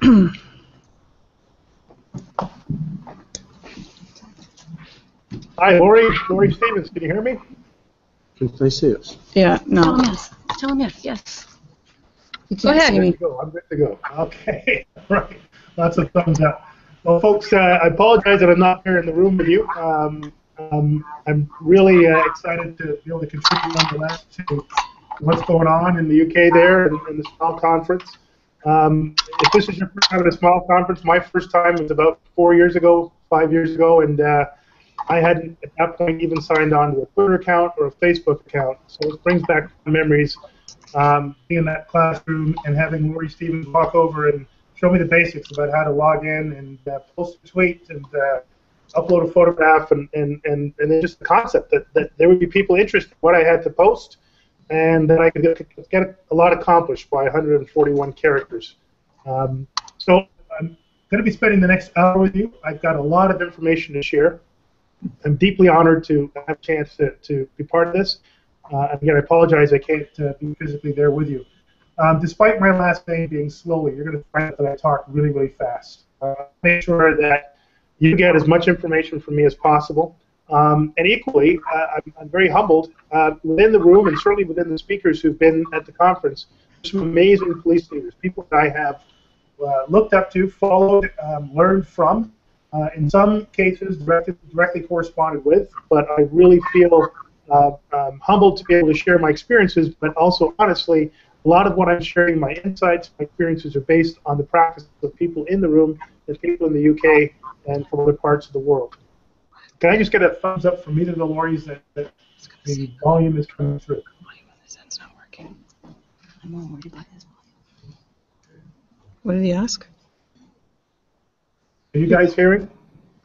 Hi, Lori Stevens, can you hear me? Can I see us? Yeah, no. Tell him yes. Tell him yes. Yes. You can't go ahead. See me. I'm good to go. Okay. Right. Lots of thumbs up. Well, folks, I apologize that I'm not here in the room with you. I'm really excited to be able to contribute on the last two. What's going on in the UK there in the Smile Conference. If this is your first time at a Smile Conference, my first time was about 5 years ago, and I hadn't at that point even signed on to a Twitter account or a Facebook account, so it brings back memories being in that classroom and having Lori Stevens walk over and show me the basics about how to log in and post a tweet and upload a photograph and then just the concept that there would be people interested in what I had to post, and that I could get a lot accomplished by 141 characters. So I'm going to be spending the next hour with you. I've got a lot of information to share. I'm deeply honored to have a chance to be part of this. Again, I apologize I can't be physically there with you. Despite my last name being Sloly, you're going to find that I talk really, really fast. Make sure that you get as much information from me as possible. And equally, I'm very humbled within the room and certainly within the speakers who've been at the conference. Some amazing police leaders, people that I have looked up to, followed, learned from, in some cases directly corresponded with, but I really feel humbled to be able to share my experiences, but also honestly, a lot of what I'm sharing, my insights, my experiences are based on the practice of people in the room and people in the UK and from other parts of the world. Can I just get a thumbs up from either of the Loris that the volume is coming through? This end's not working. I'm more worried about his volume. What did he ask? Are you guys hearing?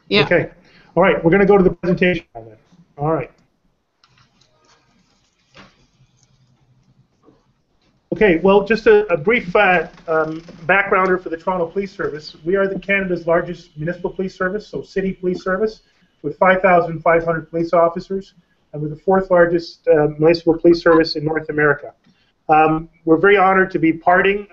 Yeah. Okay. All right. We're going to go to the presentation. All right. Okay. Well, just a brief backgrounder for the Toronto Police Service. We are Canada's largest municipal police service, so city police service, with 5,500 police officers, and we're the fourth largest municipal police service in North America. We're very honored to be partnering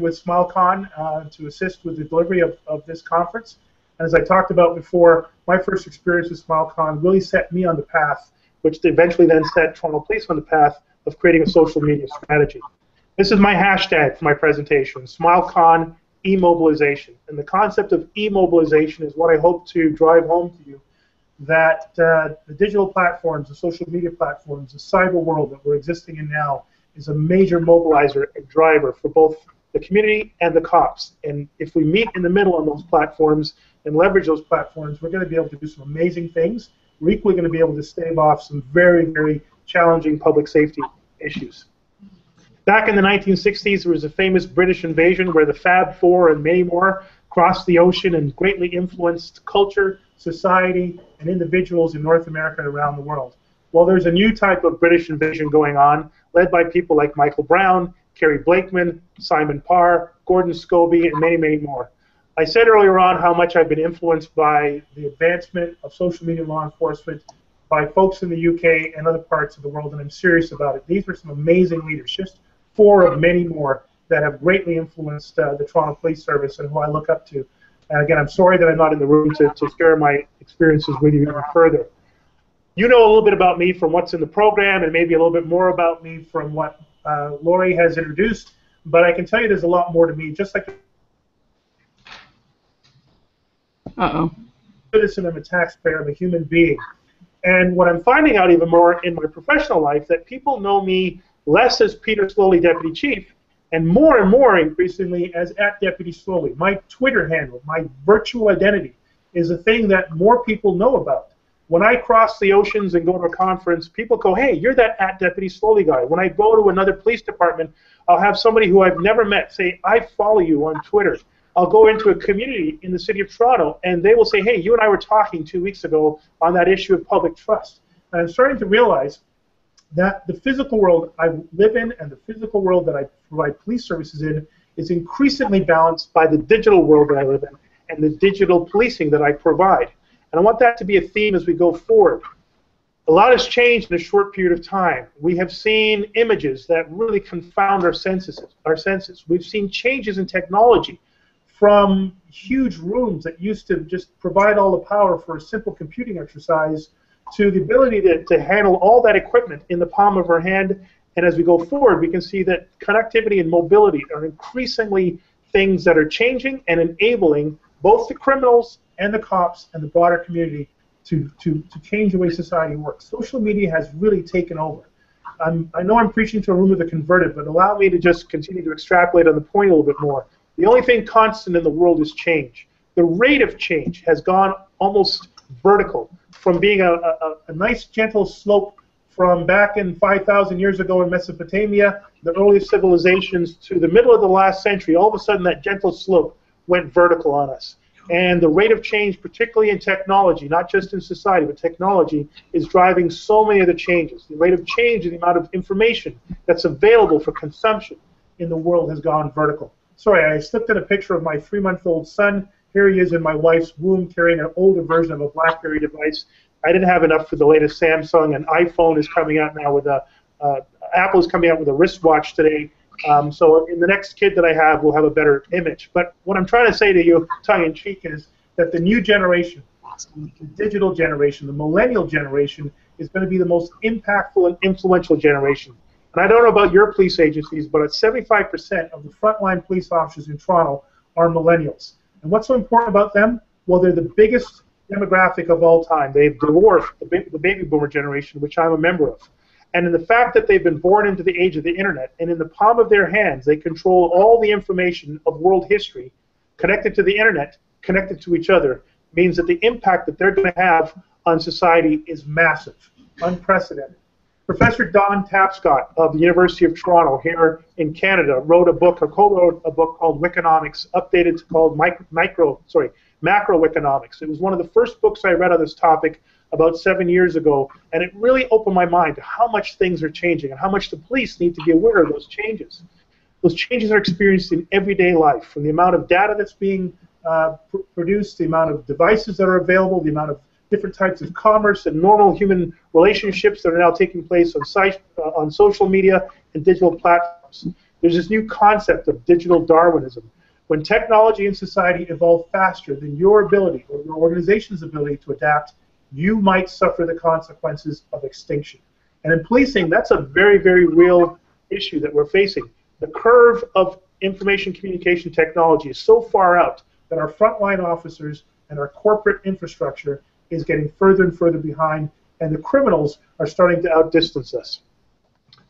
with SmileCon to assist with the delivery of this conference. And as I talked about before, my first experience with SmileCon really set me on the path, which eventually then set Toronto Police on the path of creating a social media strategy. This is my hashtag for my presentation, SmileCon e-mobilization. And the concept of e-mobilization is what I hope to drive home to you, that the digital platforms, the social media platforms, the cyber world that we're existing in now is a major mobilizer and driver for both the community and the cops. And if we meet in the middle on those platforms and leverage those platforms, we're going to be able to do some amazing things. We're equally going to be able to stave off some very, very challenging public safety issues. Back in the 1960s, there was a famous British invasion where the Fab Four and many more crossed the ocean and greatly influenced culture, society, and individuals in North America and around the world. Well, there's a new type of British invasion going on, led by people like Michael Brown, Carrie Blakeman, Simon Parr, Gordon Scobie, and many, many more. I said earlier on how much I've been influenced by the advancement of social media law enforcement by folks in the UK and other parts of the world, and I'm serious about it. These were some amazing leaders, just four of many more that have greatly influenced the Toronto Police Service and who I look up to. And again, I'm sorry that I'm not in the room to share my experiences with you even further. You know a little bit about me from what's in the program and maybe a little bit more about me from what Lori has introduced, but I can tell you there's a lot more to me, just like a citizen, I'm a taxpayer, I'm a human being. And what I'm finding out even more in my professional life, that people know me less as Peter Sloly, Deputy Chief, and more increasingly as @Deputy Sloly. My Twitter handle, my virtual identity, is a thing that more people know about. When I cross the oceans and go to a conference, people go, hey, you're that @Deputy Sloly guy. When I go to another police department, I'll have somebody who I've never met say, I follow you on Twitter. I'll go into a community in the city of Toronto, and they will say, hey, you and I were talking 2 weeks ago on that issue of public trust. And I'm starting to realize that the physical world I live in and the physical world that I provide police services in is increasingly balanced by the digital world that I live in and the digital policing that I provide. And I want that to be a theme as we go forward. A lot has changed in a short period of time. We have seen images that really confound our senses. We've seen changes in technology. from huge rooms that used to just provide all the power for a simple computing exercise to the ability to handle all that equipment in the palm of our hand. And as we go forward, we can see that connectivity and mobility are increasingly things that are changing and enabling both the criminals and the cops and the broader community to change the way society works. Social media has really taken over. I know I'm preaching to a room of the converted, but allow me to just continue to extrapolate on the point a little bit more. The only thing constant in the world is change. The rate of change has gone almost vertical, from being a nice gentle slope from back in 5,000 years ago in Mesopotamia, the earliest civilizations, to the middle of the last century. All of a sudden that gentle slope went vertical on us. And the rate of change, particularly in technology, not just in society, but technology, is driving so many of the changes. The rate of change in the amount of information that's available for consumption in the world has gone vertical. Sorry, I slipped in a picture of my 3-month-old son. Here he is in my wife's womb carrying an older version of a Blackberry device. I didn't have enough for the latest Samsung, and iPhone is coming out now with a, Apple is coming out with a wristwatch today. So in the next kid that I have, we'll have a better image. But what I'm trying to say to you, tongue-in-cheek, is that the new generation, the digital generation, the millennial generation, is going to be the most impactful and influential generation. And I don't know about your police agencies, but 75% of the frontline police officers in Toronto are millennials. And what's so important about them? Well, they're the biggest demographic of all time. They've dwarfed the baby boomer generation, which I'm a member of. And in the fact that they've been born into the age of the internet, and in the palm of their hands, they control all the information of world history, connected to the internet, connected to each other, means that the impact that they're going to have on society is massive, unprecedented. Professor Don Tapscott of the University of Toronto here in Canada wrote a book, or co-wrote a book called Wikinomics, updated to called Macro Wikinomics. It was one of the first books I read on this topic about 7 years ago, and it really opened my mind to how much things are changing and how much the police need to be aware of those changes. Those changes are experienced in everyday life, from the amount of data that's being produced, the amount of devices that are available, the amount of different types of commerce and normal human relationships that are now taking place on, on social media and digital platforms. There's this new concept of digital Darwinism. When technology and society evolve faster than your ability or your organization's ability to adapt, you might suffer the consequences of extinction. And in policing, that's a very, very real issue that we're facing. The curve of information communication technology is so far out that our frontline officers and our corporate infrastructure is getting further and further behind, and the criminals are starting to outdistance us.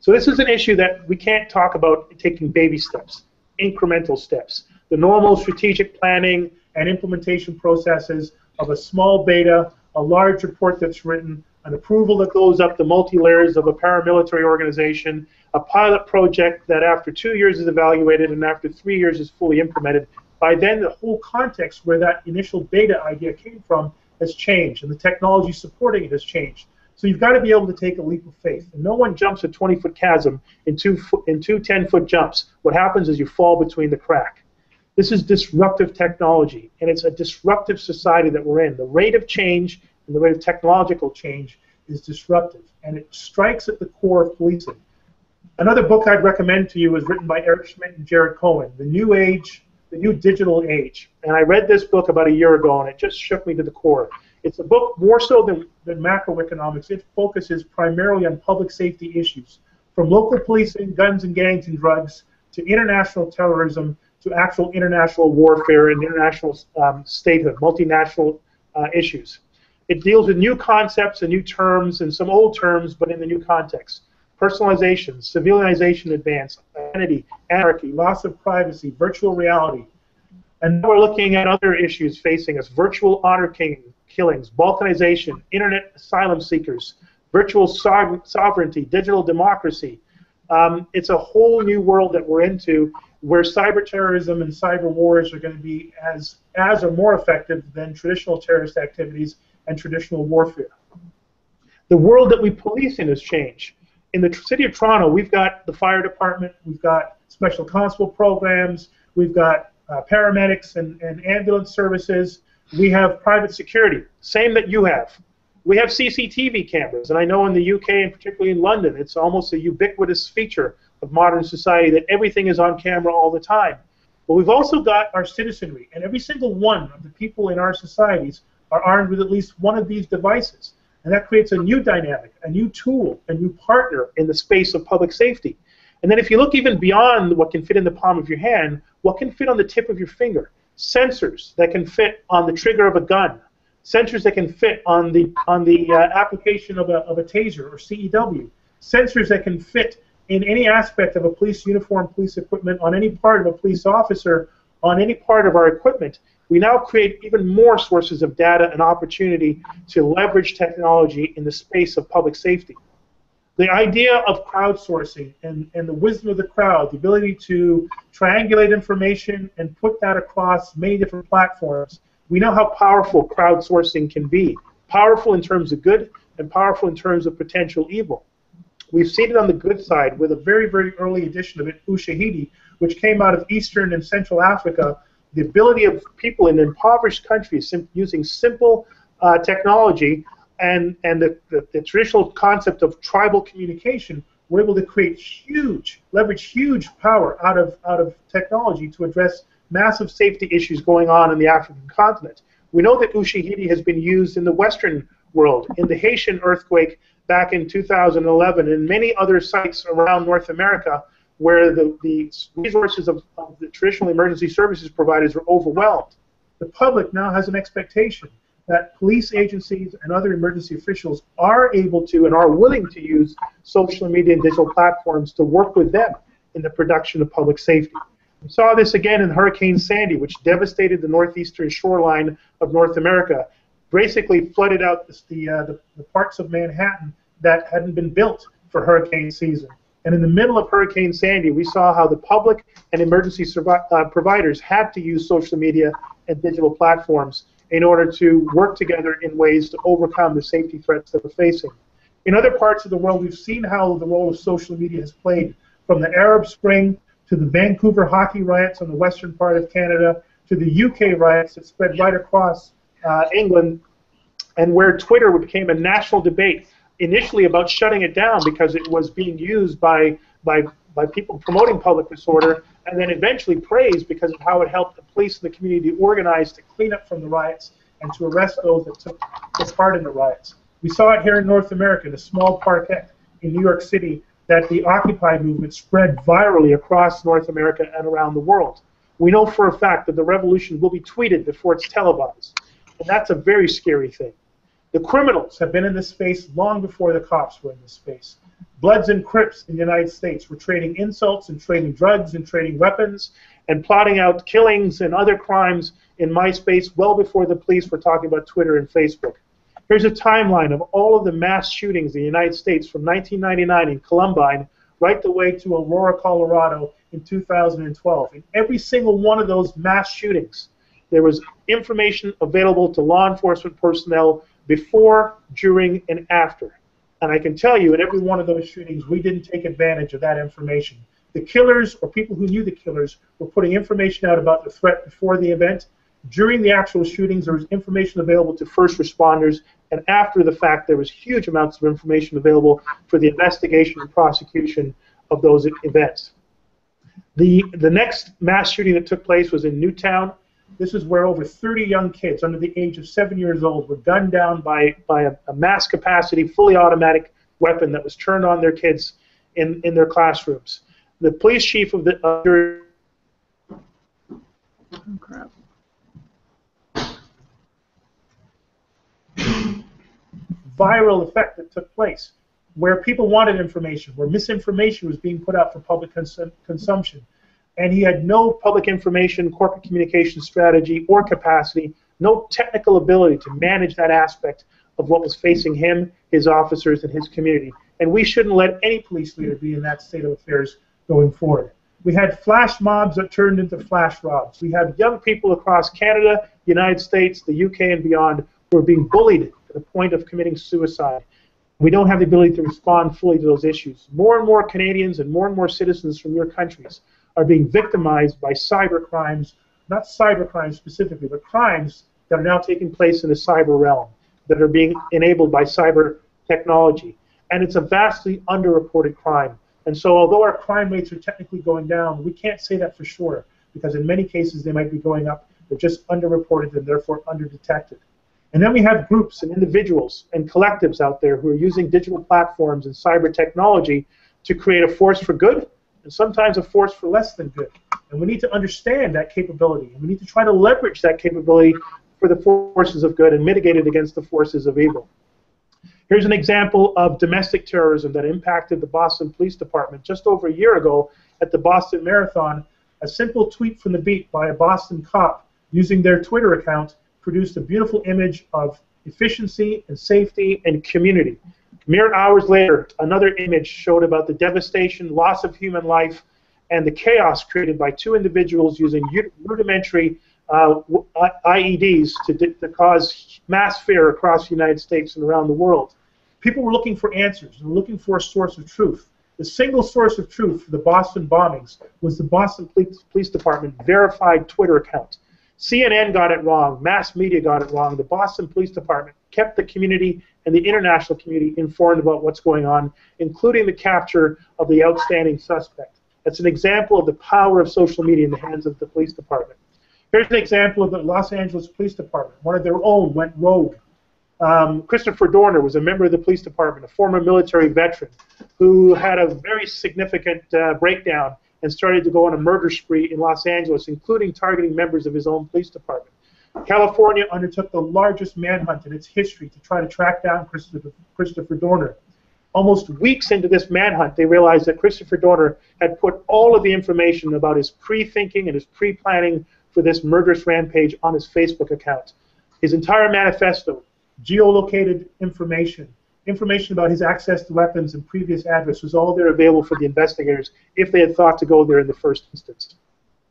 So this is an issue that we can't talk about taking baby steps, incremental steps. The normal strategic planning and implementation processes of a small beta, a large report that's written, an approval that goes up the multi-layers of a paramilitary organization, a pilot project that after 2 years is evaluated and after 3 years is fully implemented. By then, the whole context where that initial beta idea came from has changed, and the technology supporting it has changed. So you've got to be able to take a leap of faith. And no one jumps a 20-foot chasm in two 10-foot jumps. What happens is you fall between the crack. This is disruptive technology, and it's a disruptive society that we're in. The rate of change and the rate of technological change is disruptive, and it strikes at the core of policing. Another book I'd recommend to you is written by Eric Schmidt and Jared Cohen, The New Age, The New Digital Age. And I read this book about a year ago, and it just shook me to the core. It's a book more so than macroeconomics. It focuses primarily on public safety issues, from local policing, guns and gangs and drugs, to international terrorism, to actual international warfare and international statehood, multinational issues. It deals with new concepts and new terms and some old terms, but in the new context. Personalization, civilization advance, identity, anarchy, loss of privacy, virtual reality. And now we're looking at other issues facing us, virtual honor killings, balkanization, internet asylum seekers, virtual sovereignty, digital democracy. It's a whole new world that we're into, where cyber terrorism and cyber wars are going to be as or more effective than traditional terrorist activities and traditional warfare. The world that we police in has changed. In the city of Toronto, we've got the fire department, we've got special constable programs, we've got paramedics and ambulance services, we have private security, same that you have. We have CCTV cameras, and I know in the UK and particularly in London, it's almost a ubiquitous feature of modern society that everything is on camera all the time. But we've also got our citizenry, and every single one of the people in our societies are armed with at least one of these devices. And that creates a new dynamic, a new tool, a new partner in the space of public safety. And then if you look even beyond what can fit in the palm of your hand, what can fit on the tip of your finger? Sensors that can fit on the trigger of a gun, sensors that can fit on the application of a taser or CEW, sensors that can fit in any aspect of a police uniform, police equipment, on any part of a police officer, on any part of our equipment. We now create even more sources of data and opportunity to leverage technology in the space of public safety. The idea of crowdsourcing and the wisdom of the crowd, the ability to triangulate information and put that across many different platforms, we know how powerful crowdsourcing can be. Powerful in terms of good and powerful in terms of potential evil. We've seen it on the good side with a very, very early edition of it, Ushahidi, which came out of Eastern and Central Africa. The ability of people in impoverished countries using simple technology and the traditional concept of tribal communication, we're able to create huge, leverage huge power out of technology to address massive safety issues going on in the African continent. We know that Ushahidi has been used in the Western world, in the Haitian earthquake back in 2011, and many other sites around North America where the resources of the traditional emergency services providers are overwhelmed. The public now has an expectation that police agencies and other emergency officials are able to and are willing to use social media and digital platforms to work with them in the production of public safety. We saw this again in Hurricane Sandy, which devastated the northeastern shoreline of North America, basically flooded out the parts of Manhattan that hadn't been built for hurricane season. And in the middle of Hurricane Sandy, we saw how the public and emergency providers had to use social media and digital platforms in order to work together in ways to overcome the safety threats that we're facing. In other parts of the world, we've seen how the role of social media has played, from the Arab Spring to the Vancouver hockey riots on the western part of Canada to the UK riots that spread right across England, and where Twitter became a national debate, initially about shutting it down because it was being used by people promoting public disorder, and then eventually praised because of how it helped the police and the community organize to clean up from the riots and to arrest those that took part in the riots. We saw it here in North America, in a small parkette in New York City, that the Occupy movement spread virally across North America and around the world. We know for a fact that the revolution will be tweeted before it's televised, and that's a very scary thing. The criminals have been in this space long before the cops were in this space. Bloods and Crips in the United States were trading insults and trading drugs and trading weapons and plotting out killings and other crimes in MySpace well before the police were talking about Twitter and Facebook. Here's a timeline of all of the mass shootings in the United States from 1999 in Columbine right the way to Aurora, Colorado in 2012. In every single one of those mass shootings, there was information available to law enforcement personnel before, during, and after. And I can tell you, in every one of those shootings, we didn't take advantage of that information. The killers, or people who knew the killers, were putting information out about the threat before the event. During the actual shootings, there was information available to first responders, and after the fact, there was huge amounts of information available for the investigation and prosecution of those events. The next mass shooting that took place was in Newtown. This is where over 30 young kids under the age of 7 years old were gunned down by a mass capacity, fully automatic weapon that was turned on their kids in their classrooms. The police chief of the viral effect that took place, where people wanted information, where misinformation was being put out for public consumption. And he had no public information, corporate communication strategy or capacity, no technical ability to manage that aspect of what was facing him, his officers, and his community. And we shouldn't let any police leader be in that state of affairs going forward. We had flash mobs that turned into flash robs. We have young people across Canada, the United States, the UK, and beyond who are being bullied to the point of committing suicide. We don't have the ability to respond fully to those issues. More and more Canadians and more citizens from your countries are being victimized by cybercrimes, not cybercrimes specifically, but crimes that are now taking place in the cyber realm, that are being enabled by cyber technology. And it's a vastly underreported crime. And so although our crime rates are technically going down, we can't say that for sure. because in many cases they might be going up. They're just underreported and therefore underdetected. And then we have groups and individuals and collectives out there who are using digital platforms and cyber technology to create a force for good and sometimes a force for less than good. And we need to understand that capability. And we need to try to leverage that capability for the forces of good and mitigate it against the forces of evil. Here's an example of domestic terrorism that impacted the Boston Police Department just over a year ago at the Boston Marathon. A simple tweet from the beat by a Boston cop using their Twitter account produced a beautiful image of efficiency and safety and community. Mere hours later, another image showed about the devastation, loss of human life, and the chaos created by two individuals using rudimentary IEDs to cause mass fear across the United States and around the world. People were looking for answers and looking for a source of truth. The single source of truth for the Boston bombings was the Boston Police Department verified Twitter account. CNN got it wrong. Mass media got it wrong. The Boston Police Department kept the community and the international community informed about what's going on, including the capture of the outstanding suspect. That's an example of the power of social media in the hands of the police department. Here's an example of the Los Angeles Police Department. One of their own went rogue. Christopher Dorner was a member of the police department, a former military veteran, who had a very significant breakdown and started to go on a murder spree in Los Angeles, including targeting members of his own police department. California undertook the largest manhunt in its history to try to track down Christopher Dorner. Almost weeks into this manhunt, they realized that Christopher Dorner had put all of the information about his pre-thinking and his pre-planning for this murderous rampage on his Facebook account. His entire manifesto, geolocated information, information about his access to weapons and previous address was all there available for the investigators if they had thought to go there in the first instance.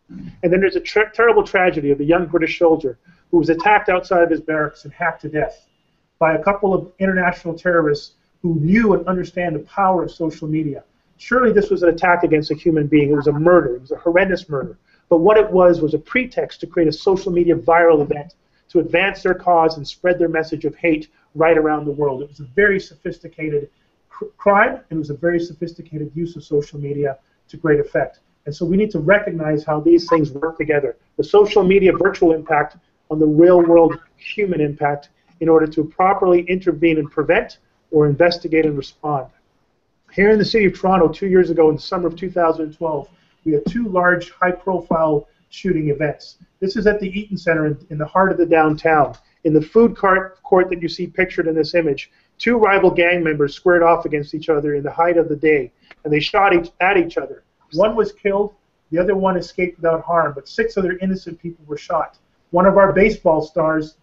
And then there's a terrible tragedy of a young British soldier who was attacked outside of his barracks and hacked to death by a couple of international terrorists who knew and understand the power of social media. Surely this was an attack against a human being. It was a murder. It was a horrendous murder. But what it was a pretext to create a social media viral event to advance their cause and spread their message of hate right around the world. It was a very sophisticated crime, and it was a very sophisticated use of social media to great effect. And so we need to recognize how these things work together. The social media virtual impact on the real-world human impact in order to properly intervene and prevent or investigate and respond. Here in the city of Toronto 2 years ago in the summer of 2012, we had two large high-profile shooting events. This is at the Eaton Center in the heart of the downtown. In the food court that you see pictured in this image, two rival gang members squared off against each other in the height of the day, and they shot at each other. One was killed, the other one escaped without harm, but six other innocent people were shot. One of our baseball stars,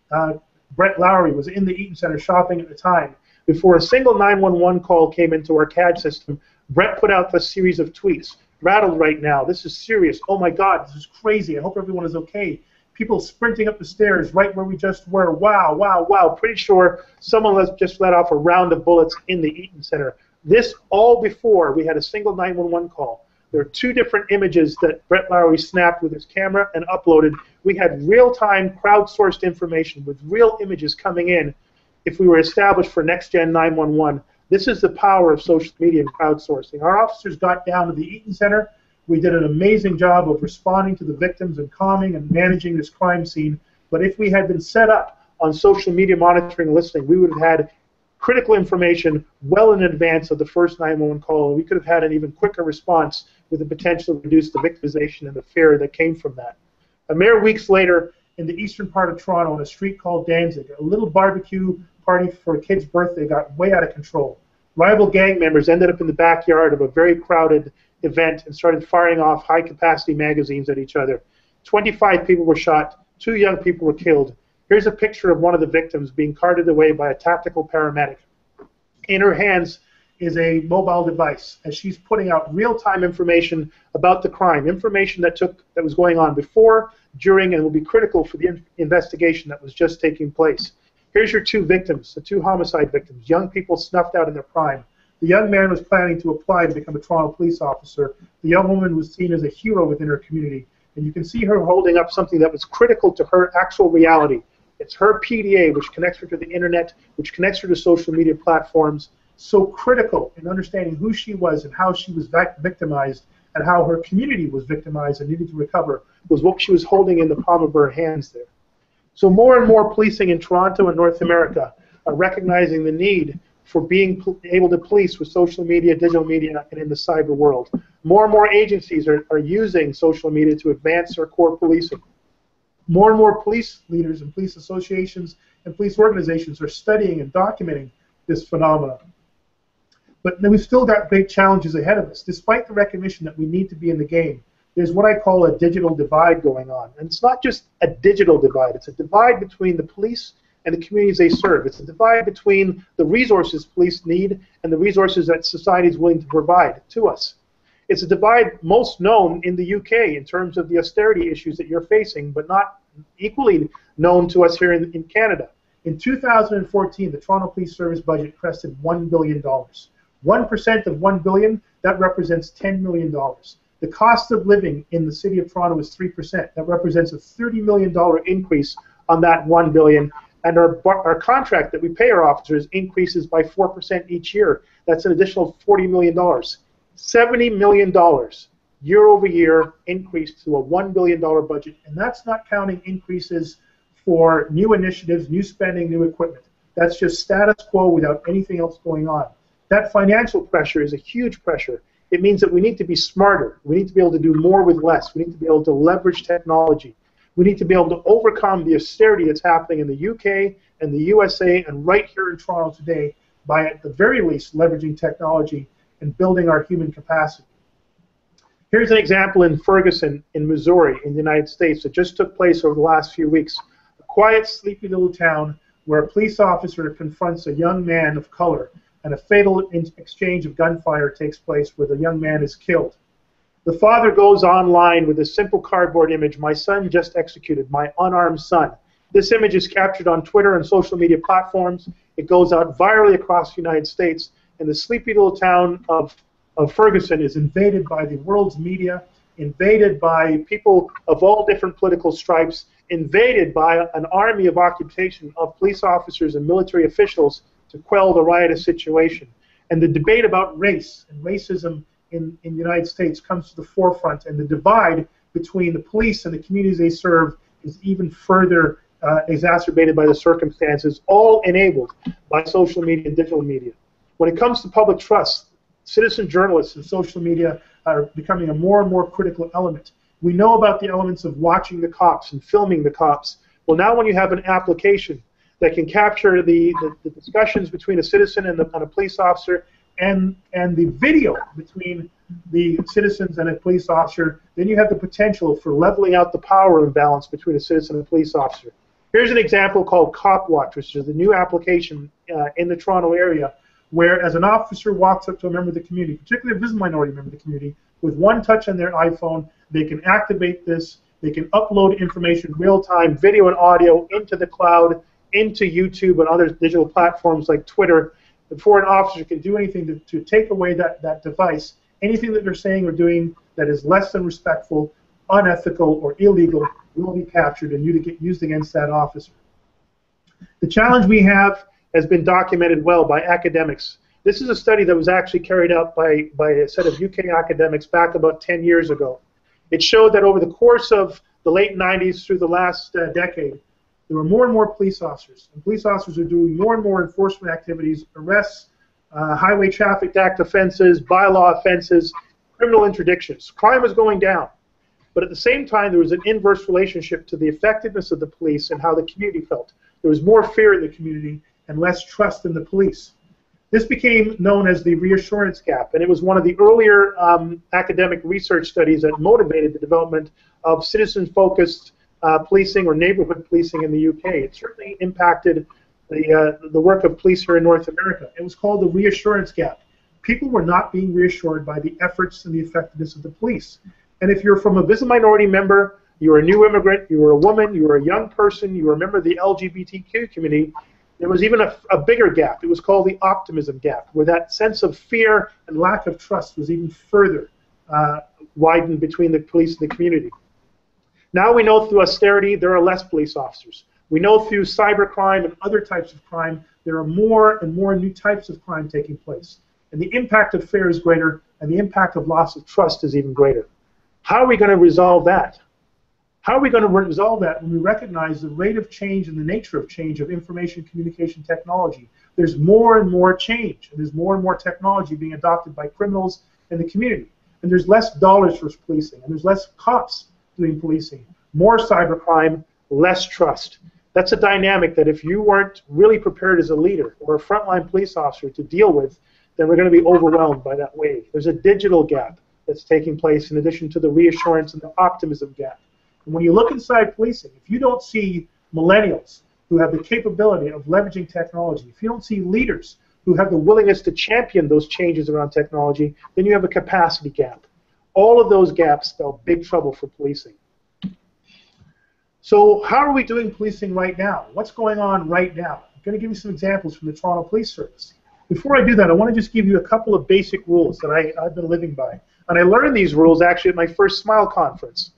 Brett Lowry, was in the Eaton Center shopping at the time. Before a single 911 call came into our CAD system, Brett put out a series of tweets. Rattled right now, this is serious, oh my god, this is crazy, I hope everyone is okay. People sprinting up the stairs right where we just were, wow, wow, wow, pretty sure someone has just let off a round of bullets in the Eaton Center. This all before we had a single 911 call. There are two different images that Brett Lowry snapped with his camera and uploaded. We had real-time crowdsourced information with real images coming in if we were established for Next Gen 911. This is the power of social media and crowdsourcing. Our officers got down to the Eaton Center. We did an amazing job of responding to the victims and calming and managing this crime scene. But if we had been set up on social media monitoring and listening, we would have had critical information well in advance of the first 911 call. We could have had an even quicker response with the potential to reduce the victimization and the fear that came from that. A mere weeks later, in the eastern part of Toronto, on a street called Danzig, a little barbecue party for a kid's birthday got way out of control. Rival gang members ended up in the backyard of a very crowded event and started firing off high-capacity magazines at each other. 25 people were shot. 2 young people were killed. Here's a picture of one of the victims being carted away by a tactical paramedic. In her hands is a mobile device, as she's putting out real-time information about the crime, information that was going on before, during, and will be critical for the investigation that was just taking place. Here's your two victims, the two homicide victims, young people snuffed out in their prime. The young man was planning to apply to become a Toronto police officer. The young woman was seen as a hero within her community. And you can see her holding up something that was critical to her actual reality. It's her PDA, which connects her to the internet, which connects her to social media platforms. So critical in understanding who she was and how she was victimized and how her community was victimized and needed to recover was what she was holding in the palm of her hands there. So more and more policing in Toronto and North America are recognizing the need for being able to police with social media, digital media, and in the cyber world. More and more agencies are using social media to advance their core policing. More and more police leaders and police associations and police organizations are studying and documenting this phenomenon. But we've still got great challenges ahead of us. Despite the recognition that we need to be in the game, there's what I call a digital divide going on. And it's not just a digital divide. It's a divide between the police and the communities they serve. It's a divide between the resources police need and the resources that society is willing to provide to us. It's a divide most known in the UK in terms of the austerity issues that you're facing, but not equally known to us here in Canada. In 2014, the Toronto Police Service budget crested $1 billion. 1% of $1 billion, that represents $10 million. The cost of living in the city of Toronto is 3%. That represents a $30 million increase on that $1 billion. And our contract that we pay our officers increases by 4% each year. That's an additional $40 million. $70 million year over year increase to a $1 billion budget. And that's not counting increases for new initiatives, new spending, new equipment. That's just status quo without anything else going on. That financial pressure is a huge pressure. It means that we need to be smarter. We need to be able to do more with less. We need to be able to leverage technology. We need to be able to overcome the austerity that's happening in the UK and the USA and right here in Toronto today by, at the very least, leveraging technology and building our human capacity. Here's an example in Ferguson, in Missouri, in the United States, that just took place over the last few weeks. A quiet, sleepy little town where a police officer confronts a young man of color, and a fatal exchange of gunfire takes place where the young man is killed. The father goes online with a simple cardboard image, "My son just executed, my unarmed son." This image is captured on Twitter and social media platforms. It goes out virally across the United States, and the sleepy little town of Ferguson is invaded by the world's media, invaded by people of all different political stripes, invaded by an army of occupation of police officers and military officials to quell the riotous situation. And the debate about race and racism in the United States comes to the forefront, and the divide between the police and the communities they serve is even further exacerbated by the circumstances, all enabled by social media and digital media. When it comes to public trust, citizen journalists and social media are becoming a more and more critical element. We know about the elements of watching the cops and filming the cops. Well, now when you have an application that can capture the discussions between a citizen and a police officer, and the video between the citizens and a police officer, then you have the potential for leveling out the power imbalance between a citizen and a police officer. Here's an example called Cop Watch, which is the new application in the Toronto area, where as an officer walks up to a member of the community, particularly if this is a minority member of the community, with one touch on their iPhone, they can activate this, they can upload information real time, video and audio, into the cloud, into YouTube and other digital platforms like Twitter. Before an officer can do anything to take away that device, anything that they're saying or doing that is less than respectful, unethical, or illegal will be captured and used against that officer. The challenge we have has been documented well by academics. This is a study that was actually carried out by a set of UK academics back about 10 years ago. It showed that over the course of the late 90s through the last decade, there were more and more police officers, and police officers are doing more and more enforcement activities, arrests, highway traffic act offenses, bylaw offenses, criminal interdictions. Crime was going down, but at the same time there was an inverse relationship to the effectiveness of the police and how the community felt. There was more fear in the community and less trust in the police. This became known as the reassurance gap, and it was one of the earlier academic research studies that motivated the development of citizen-focused policing or neighborhood policing in the UK. It certainly impacted the work of police here in North America. It was called the reassurance gap. People were not being reassured by the efforts and the effectiveness of the police. And if you're from a visible minority member, you're a new immigrant, you're a woman, you're a young person, you're a member of the LGBTQ community, there was even a bigger gap. It was called the optimism gap, where that sense of fear and lack of trust was even further widened between the police and the community. Now we know through austerity there are less police officers. We know through cybercrime and other types of crime there are more and more new types of crime taking place. And the impact of fear is greater, and the impact of loss of trust is even greater. How are we going to resolve that? How are we going to resolve that when we recognize the rate of change and the nature of change of information communication technology? There's more and more change, and there's more and more technology being adopted by criminals and the community. And there's less dollars for policing, and there's less cops doing policing, more cybercrime, less trust. That's a dynamic that if you weren't really prepared as a leader or a frontline police officer to deal with, then we're going to be overwhelmed by that wave. There's a digital gap that's taking place in addition to the reassurance and the optimism gap. And when you look inside policing, if you don't see millennials who have the capability of leveraging technology, if you don't see leaders who have the willingness to champion those changes around technology, then you have a capacity gap. All of those gaps spell big trouble for policing. So how are we doing policing right now? What's going on right now? I'm going to give you some examples from the Toronto Police Service. Before I do that, I want to just give you a couple of basic rules that I've been living by. And I learned these rules actually at my first SMILE conference.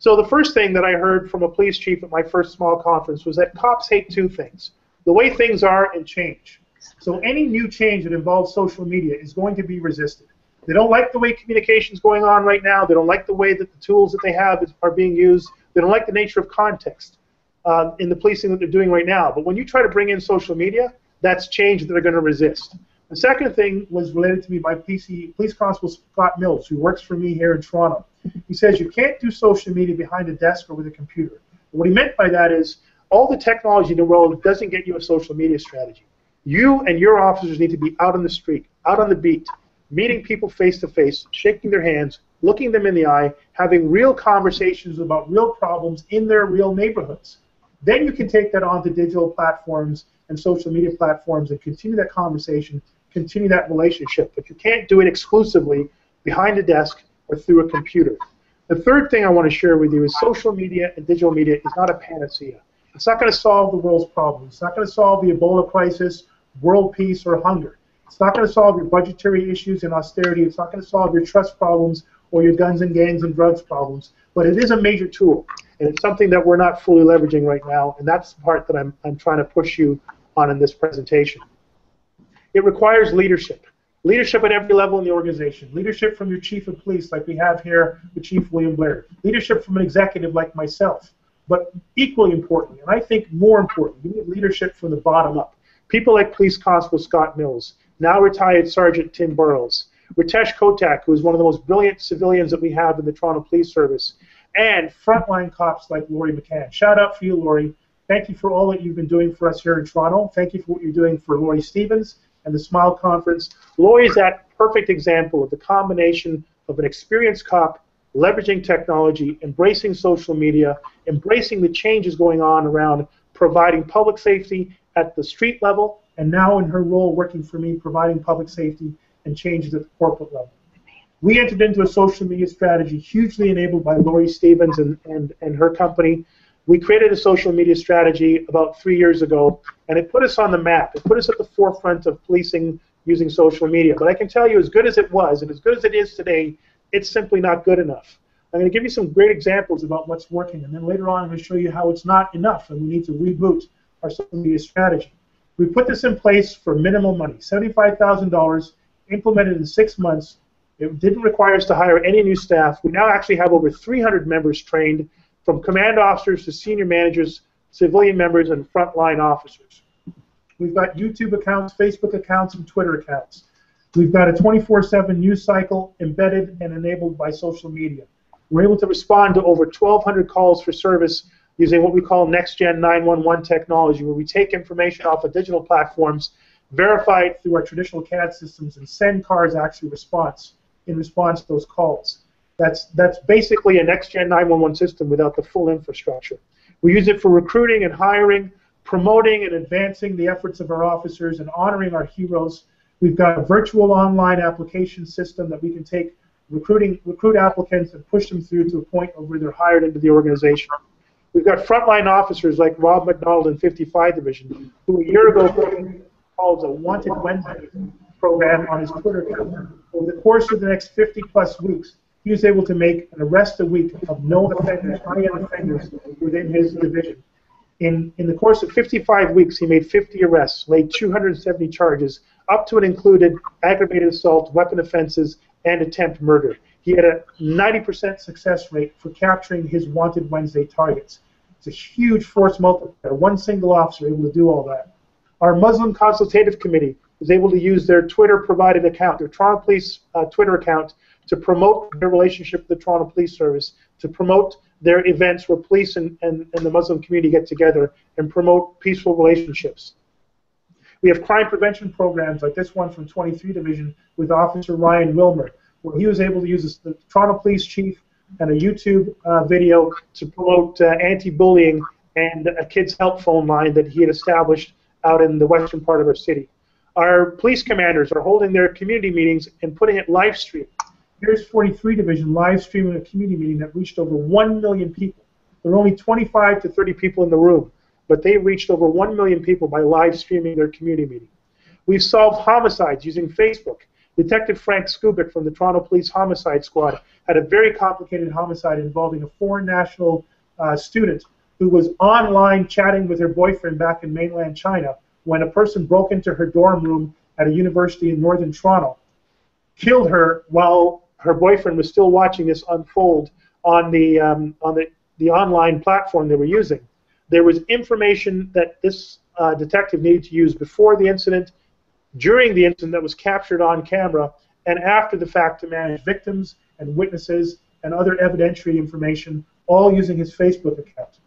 So the first thing that I heard from a police chief at my first SMILE conference was that cops hate two things: the way things are and change. So any new change that involves social media is going to be resisted. They don't like the way communication's going on right now. They don't like the way that the tools that they have are being used. They don't like the nature of context in the policing that they're doing right now. But when you try to bring in social media, that's change that they're going to resist. The second thing was related to me by Police Constable Scott Mills, who works for me here in Toronto. He says you can't do social media behind a desk or with a computer. And what he meant by that is all the technology in the world doesn't get you a social media strategy. You and your officers need to be out on the street, out on the beat, meeting people face to face, shaking their hands, looking them in the eye, having real conversations about real problems in their real neighborhoods. Then you can take that onto digital platforms and social media platforms and continue that conversation, continue that relationship. But you can't do it exclusively behind a desk or through a computer. The third thing I want to share with you is social media and digital media is not a panacea. It's not going to solve the world's problems. It's not going to solve the Ebola crisis, world peace, or hunger. It's not going to solve your budgetary issues and austerity. It's not going to solve your trust problems or your guns and gangs and drugs problems. But it is a major tool, and it's something that we're not fully leveraging right now, and that's the part that I'm trying to push you on in this presentation. It requires leadership. Leadership at every level in the organization. Leadership from your chief of police, like we have here with Chief William Blair. Leadership from an executive like myself. But equally important, and I think more important, you need leadership from the bottom up. People like Police Constable Scott Mills, now retired Sergeant Tim Burrows, Ritesh Kotak, who is one of the most brilliant civilians that we have in the Toronto Police Service, and frontline cops like Lori McCann. Shout out for you, Lori. Thank you for all that you've been doing for us here in Toronto. Thank you for what you're doing for Lori Stevens and the SMILE conference. Lori is that perfect example of the combination of an experienced cop leveraging technology, embracing social media, embracing the changes going on around providing public safety at the street level, and now in her role working for me, providing public safety and changes at the corporate level. We entered into a social media strategy hugely enabled by Lori Stevens and her company. We created a social media strategy about 3 years ago, and it put us on the map. It put us at the forefront of policing using social media. But I can tell you, as good as it was and as good as it is today, it's simply not good enough. I'm going to give you some great examples about what's working, and then later on I'm going to show you how it's not enough and we need to reboot our social media strategy. We put this in place for minimal money, $75,000, implemented in 6 months. It didn't require us to hire any new staff. We now actually have over 300 members trained, from command officers to senior managers, civilian members, and frontline officers. We've got YouTube accounts, Facebook accounts, and Twitter accounts. We've got a 24/7 news cycle embedded and enabled by social media. We're able to respond to over 1,200 calls for service using what we call next-gen 911 technology, where we take information off of digital platforms, verify it through our traditional CAD systems, and send cars actually in response to those calls. That's basically a next-gen 911 system without the full infrastructure. We use it for recruiting and hiring, promoting and advancing the efforts of our officers, and honoring our heroes. We've got a virtual online application system that we can take recruit applicants and push them through to a point where they're hired into the organization. We've got frontline officers like Rob McDonald in 55 Division, who a year ago called a Wanted Wednesday program on his Twitter account. Over the course of the next 50 plus weeks, he was able to make an arrest a week of known offenders, high-end offenders within his division. In the course of 55 weeks, he made 50 arrests, laid 270 charges, up to and included aggravated assault, weapon offenses, and attempt murder. He had a 90% success rate for capturing his wanted Wednesday targets. It's a huge force multiplier. One single officer able to do all that. Our Muslim Consultative Committee was able to use their Twitter-provided account, their Toronto Police Twitter account, to promote their relationship with the Toronto Police Service, to promote their events where police and the Muslim community get together and promote peaceful relationships. We have crime prevention programs like this one from 23 Division with Officer Ryan Wilmer, where he was able to use the Toronto Police Chief and a YouTube video to promote anti-bullying and a kids' help phone line that he had established out in the western part of our city. Our police commanders are holding their community meetings and putting it live stream. Here's 43 Division live streaming a community meeting that reached over 1 million people. There were only 25 to 30 people in the room, but they reached over 1 million people by live streaming their community meeting. We've solved homicides using Facebook. Detective Frank Skubik from the Toronto Police Homicide Squad had a very complicated homicide involving a foreign national student who was online chatting with her boyfriend back in mainland China when a person broke into her dorm room at a university in northern Toronto, killed her while her boyfriend was still watching this unfold on the online platform they were using. There was information that this detective needed to use before the incident, during the incident that was captured on camera, and after the fact to manage victims and witnesses and other evidentiary information, all using his Facebook account.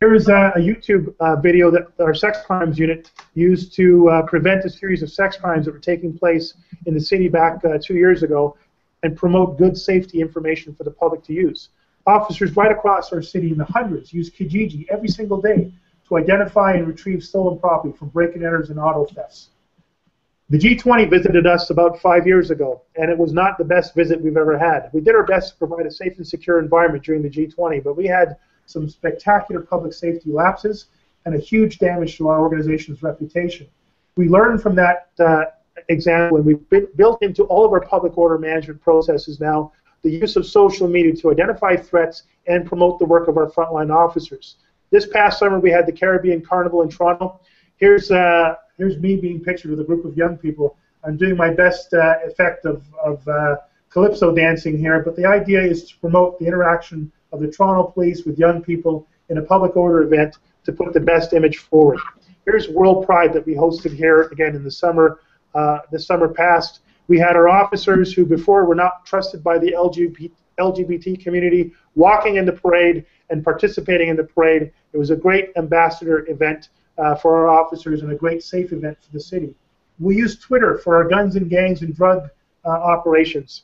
Here is a YouTube video that our sex crimes unit used to prevent a series of sex crimes that were taking place in the city back 2 years ago and promote good safety information for the public to use. Officers right across our city in the hundreds use Kijiji every single day to identify and retrieve stolen property from break-and-enters and auto thefts. The G20 visited us about 5 years ago, and it was not the best visit we've ever had. We did our best to provide a safe and secure environment during the G20, but we had some spectacular public safety lapses and a huge damage to our organization's reputation. We learned from that example, and we've built into all of our public order management processes now the use of social media to identify threats and promote the work of our frontline officers. This past summer, we had the Caribbean Carnival in Toronto. Here's me being pictured with a group of young people. I'm doing my best effect of calypso dancing here, but the idea is to promote the interaction of the Toronto Police with young people in a public order event to put the best image forward. Here's World Pride that we hosted here again in the summer. This summer past, we had our officers who before were not trusted by the LGBT community walking in the parade and participating in the parade. It was a great ambassador event for our officers and a great safe event for the city. We use Twitter for our guns and gangs and drug operations.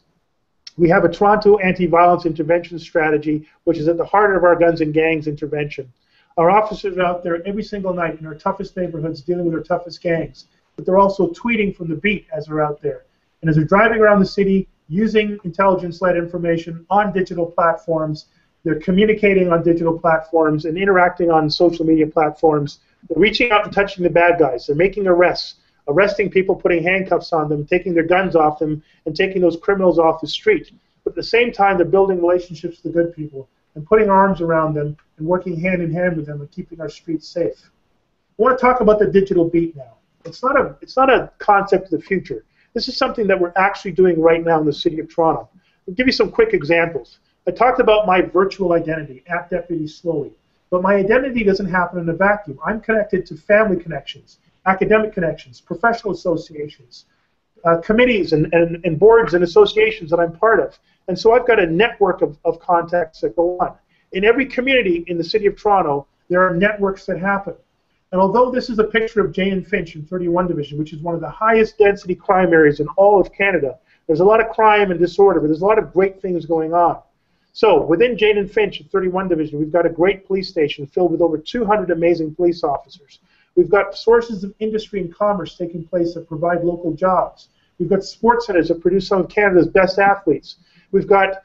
We have a Toronto anti-violence intervention strategy, which is at the heart of our guns and gangs intervention. Our officers are out there every single night in our toughest neighborhoods dealing with our toughest gangs, but they're also tweeting from the beat as they're out there. And as they're driving around the city, using intelligence-led information on digital platforms, they're communicating on digital platforms and interacting on social media platforms. They're reaching out and touching the bad guys. They're making arrests, arresting people, putting handcuffs on them, taking their guns off them, and taking those criminals off the street. But at the same time, they're building relationships with the good people and putting arms around them and working hand-in-hand with them and keeping our streets safe. I want to talk about the digital beat now. It's not a concept of the future. This is something that we're actually doing right now in the city of Toronto. I'll give you some quick examples. I talked about my virtual identity, at Deputy Sloly, but my identity doesn't happen in a vacuum. I'm connected to family connections, academic connections, professional associations, committees and boards and associations that I'm part of. And so I've got a network of contacts that go on. In every community in the city of Toronto, there are networks that happen. And although this is a picture of Jane Finch in 31 Division, which is one of the highest density crime areas in all of Canada, there's a lot of crime and disorder, but there's a lot of great things going on. So within Jane and Finch in 31 Division, we've got a great police station filled with over 200 amazing police officers. We've got sources of industry and commerce taking place that provide local jobs. We've got sports centers that produce some of Canada's best athletes. We've got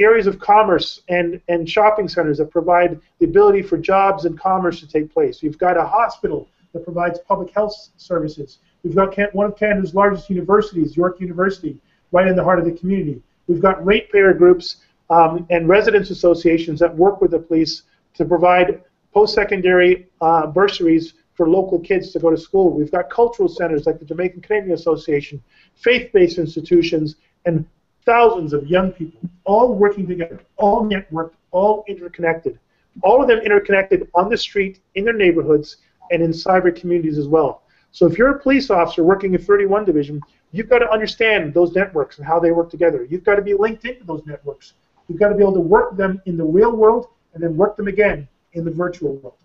areas of commerce and shopping centers that provide the ability for jobs and commerce to take place. We've got a hospital that provides public health services. We've got one of Canada's largest universities, York University, right in the heart of the community. We've got ratepayer groups and residents associations that work with the police to provide post-secondary bursaries for local kids to go to school. We've got cultural centers like the Jamaican Canadian Association, faith-based institutions, and thousands of young people, all working together, all networked, all interconnected, all of them interconnected on the street, in their neighborhoods, and in cyber communities as well. So if you're a police officer working in 31 Division, you've got to understand those networks and how they work together. You've got to be linked into those networks. You've got to be able to work them in the real world and then work them again in the virtual world.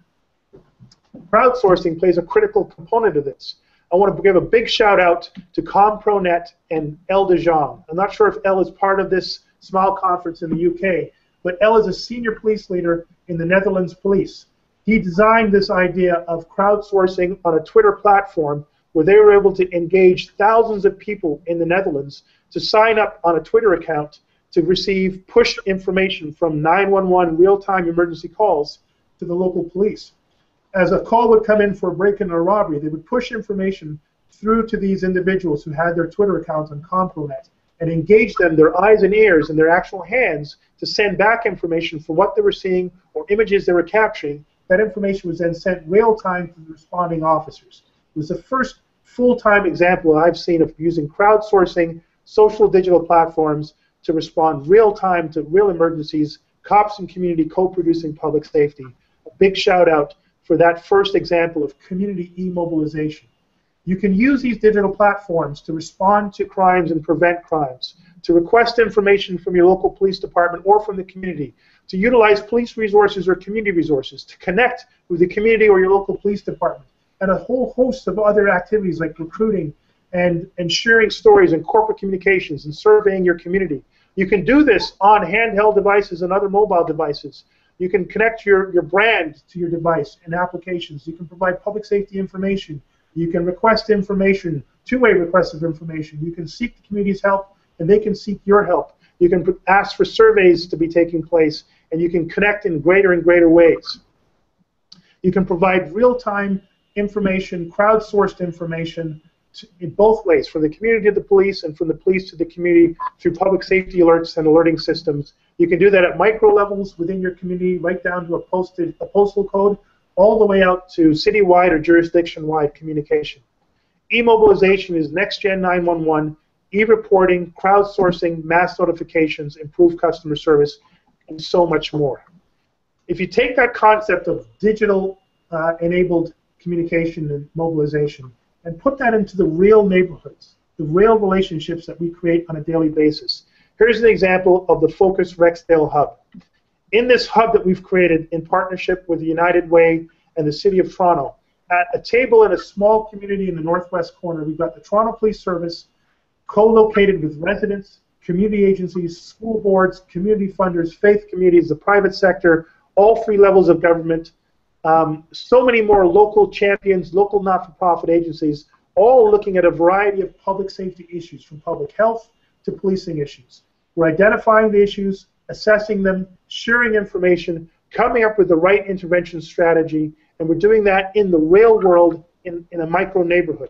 Crowdsourcing plays a critical component of this. I want to give a big shout out to ComProNet and Elle de Jong. I'm not sure if Elle is part of this Smile conference in the UK, but Elle is a senior police leader in the Netherlands police. He designed this idea of crowdsourcing on a Twitter platform where they were able to engage thousands of people in the Netherlands to sign up on a Twitter account to receive push information from 911 real-time emergency calls to the local police. As a call would come in for a break-in or robbery, they would push information through to these individuals who had their Twitter accounts on ComProNet and engage them, their eyes and ears and their actual hands, to send back information for what they were seeing or images they were capturing. That information was then sent real-time to the responding officers. It was the first full-time example I've seen of using crowdsourcing social digital platforms to respond real-time to real emergencies, cops and community co-producing public safety. A big shout-out for that first example of community e-mobilization. You can use these digital platforms to respond to crimes and prevent crimes, to request information from your local police department or from the community, to utilize police resources or community resources, to connect with the community or your local police department, and a whole host of other activities like recruiting and sharing stories and corporate communications and surveying your community. You can do this on handheld devices and other mobile devices. You can connect your brand to your device and applications. You can provide public safety information. You can request information, two-way requests of information. You can seek the community's help, and they can seek your help. You can ask for surveys to be taking place, and you can connect in greater and greater ways. You can provide real-time information, crowdsourced information, in both ways, from the community to the police and from the police to the community through public safety alerts and alerting systems. You can do that at micro levels within your community, right down to a postal code, all the way out to citywide or jurisdiction-wide communication. E-mobilization is next-gen 911, e-reporting, crowdsourcing, mass notifications, improved customer service, and so much more. If you take that concept of digital-enabled communication and mobilization and put that into the real neighborhoods, the real relationships that we create on a daily basis. Here's an example of the Focus Rexdale Hub. In this hub that we've created in partnership with the United Way and the City of Toronto, at a table in a small community in the northwest corner, we've got the Toronto Police Service co-located with residents, community agencies, school boards, community funders, faith communities, the private sector, all three levels of government, so many more local champions, local not-for-profit agencies, all looking at a variety of public safety issues, from public health to policing issues. We're identifying the issues, assessing them, sharing information, coming up with the right intervention strategy, and we're doing that in the real world in a micro neighborhood.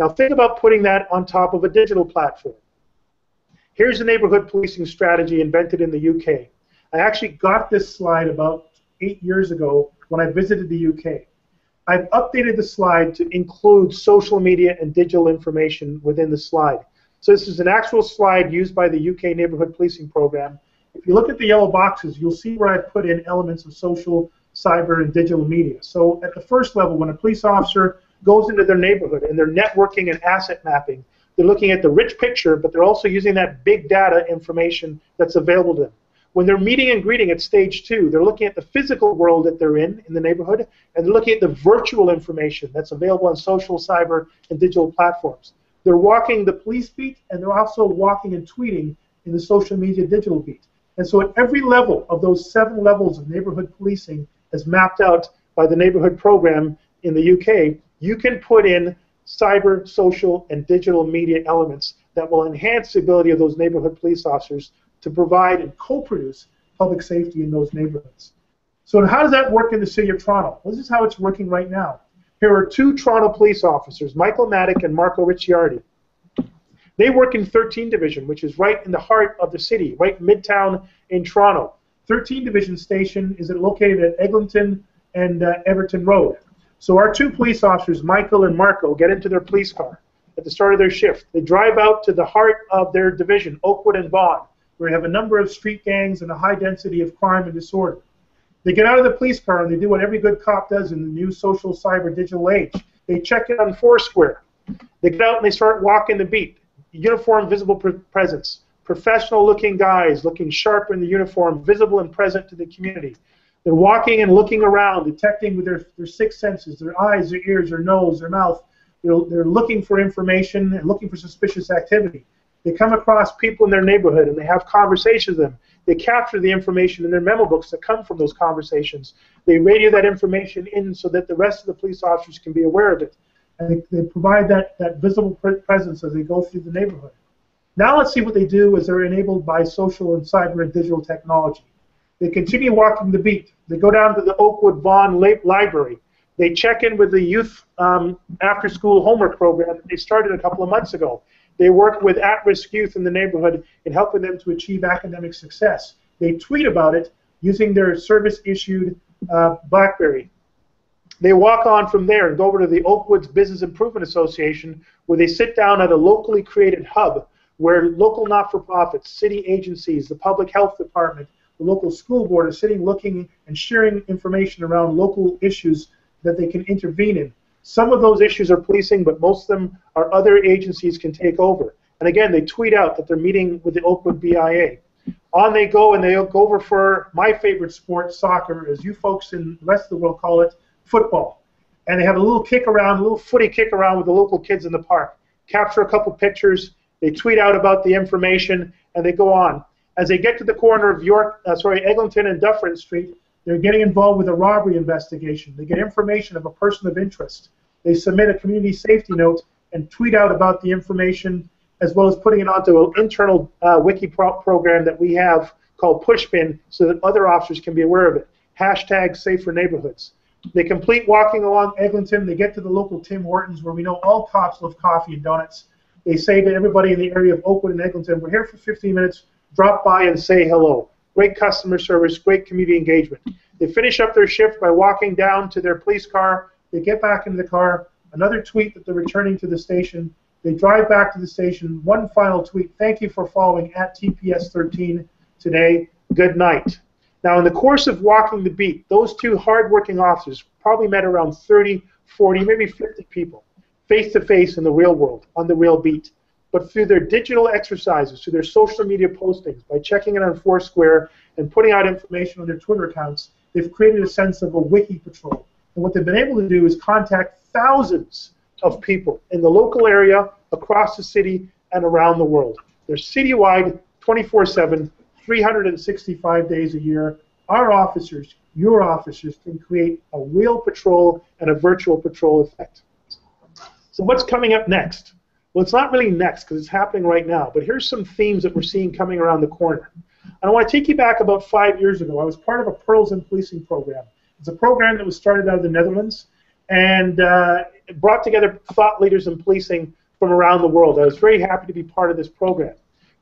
Now think about putting that on top of a digital platform. Here's a neighborhood policing strategy invented in the UK. I actually got this slide about 8 years ago when I visited the UK. I've updated the slide to include social media and digital information within the slide. So this is an actual slide used by the UK Neighborhood Policing Program. If you look at the yellow boxes, you'll see where I put in elements of social, cyber, and digital media. So at the first level, when a police officer goes into their neighborhood and they're networking and asset mapping, they're looking at the rich picture, but they're also using that big data information that's available to them. When they're meeting and greeting at stage two, they're looking at the physical world that they're in the neighborhood, and they're looking at the virtual information that's available on social, cyber, and digital platforms. They're walking the police beat, and they're also walking and tweeting in the social media digital beat. And so at every level of those 7 levels of neighborhood policing as mapped out by the neighborhood program in the UK, you can put in cyber, social, and digital media elements that will enhance the ability of those neighborhood police officers to provide and co-produce public safety in those neighborhoods. So how does that work in the City of Toronto? Well, this is how it's working right now. Here are 2 Toronto police officers, Michael Maddock and Marco Ricciardi. They work in 13 Division, which is right in the heart of the city, right midtown in Toronto. 13 Division Station is located at Eglinton and Everton Road. So our 2 police officers, Michael and Marco, get into their police car. at the start of their shift. They drive out to the heart of their division, Oakwood and Vaughan, where you have a number of street gangs and a high density of crime and disorder. They get out of the police car and they do what every good cop does in the new social, cyber, digital age. They check in on Foursquare. They get out and they start walking the beat. Uniform, visible presence. Professional-looking guys, looking sharp in the uniform, visible and present to the community. They're walking and looking around, detecting with their six senses, their eyes, their ears, their nose, their mouth. They're looking for information and looking for suspicious activity. They come across people in their neighborhood and they have conversations with them. They capture the information in their memo books that come from those conversations. They radio that information in so that the rest of the police officers can be aware of it. And they provide that visible presence as they go through the neighborhood. Now let's see what they do as they're enabled by social and cyber and digital technology. They continue walking the beat. They go down to the Oakwood Vaughan Library. They check in with the youth after-school homework program that they started a couple of months ago. They work with at-risk youth in the neighborhood in helping them to achieve academic success. They tweet about it using their service-issued Blackberry. They walk on from there and go over to the Oakwoods Business Improvement Association, where they sit down at a locally created hub where local not-for-profits, city agencies, the public health department, the local school board are sitting looking and sharing information around local issues that they can intervene in. Some of those issues are policing, but most of them are other agencies can take over. And again, they tweet out that they're meeting with the Oakwood BIA. On they go, and they go over for my favorite sport, soccer, as you folks in the rest of the world call it, football. And they have a little kick around, a little footy kick around with the local kids in the park. Capture a couple pictures, they tweet out about the information, and they go on. As they get to the corner of Eglinton and Dufferin Street, they're getting involved with a robbery investigation. They get information of a person of interest. They submit a community safety note and tweet out about the information, as well as putting it onto an internal wiki program that we have called Pushpin, so that other officers can be aware of it. Hashtag Safer Neighborhoods. They complete walking along Eglinton. They get to the local Tim Hortons, where we know all cops love coffee and donuts. They say to everybody in the area of Oakwood and Eglinton, we're here for 15 minutes. Drop by and say hello. Great customer service, great community engagement. They finish up their shift by walking down to their police car. They get back into the car. Another tweet that they're returning to the station. They drive back to the station. One final tweet. Thank you for following @TPS13 today. Good night. Now, in the course of walking the beat, those two hardworking officers probably met around 30, 40, maybe 50 people face-to-face in the real world, on the real beat. But through their digital exercises, through their social media postings, by checking in on Foursquare and putting out information on their Twitter accounts, they've created a sense of a wiki patrol. And what they've been able to do is contact thousands of people in the local area, across the city, and around the world. They're citywide, 24/7, 365 days a year. Our officers, your officers, can create a real patrol and a virtual patrol effect. So what's coming up next? Well, it's not really next because it's happening right now, but here's some themes that we're seeing coming around the corner. And I want to take you back about 5 years ago. I was part of a Pearls in Policing program. It's a program that was started out of the Netherlands and it brought together thought leaders in policing from around the world. I was very happy to be part of this program.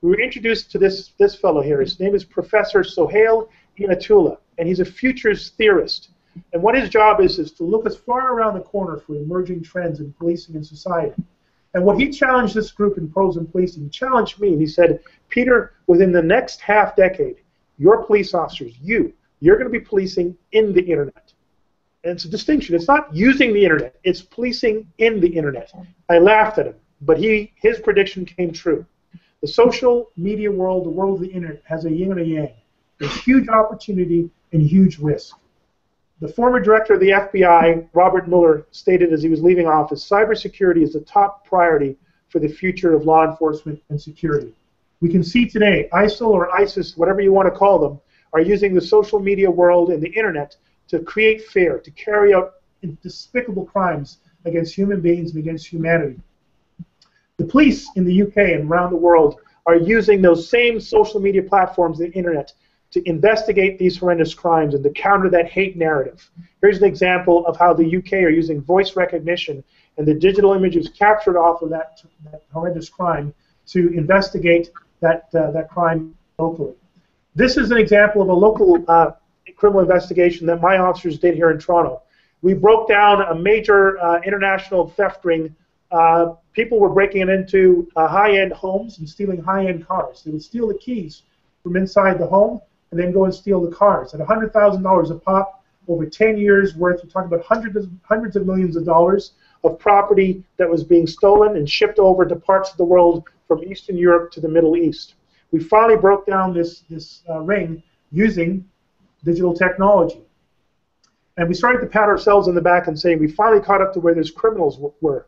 We were introduced to this fellow here. His name is Professor Sohail Inatullah, and he's a futures theorist. And what his job is to look as far around the corner for emerging trends in policing and society. And what he challenged this group in Pros and Policing, he challenged me, and he said, Peter, within the next half decade, your police officers, you're going to be policing in the internet. And it's a distinction. It's not using the internet. It's policing in the internet. I laughed at him, but his prediction came true. The social media world, the world of the internet, has a yin and a yang. There's huge opportunity and huge risk. The former director of the FBI, Robert Mueller, stated as he was leaving office, cybersecurity is the top priority for the future of law enforcement and security. We can see today ISIL or ISIS, whatever you want to call them, are using the social media world and the internet to create fear, to carry out despicable crimes against human beings and against humanity. The police in the UK and around the world are using those same social media platforms and the internet to investigate these horrendous crimes and to counter that hate narrative. Here's an example of how the UK are using voice recognition and the digital images captured off of that horrendous crime to investigate that crime locally. This is an example of a local criminal investigation that my officers did here in Toronto. We broke down a major international theft ring people were breaking into high-end homes and stealing high-end cars. They would steal the keys from inside the home and then go and steal the cars. At $100,000 a pop, over 10 years worth, we're talking about hundreds of millions of dollars of property that was being stolen and shipped over to parts of the world from Eastern Europe to the Middle East. We finally broke down this ring using digital technology. And we started to pat ourselves on the back and say, we finally caught up to where those criminals were.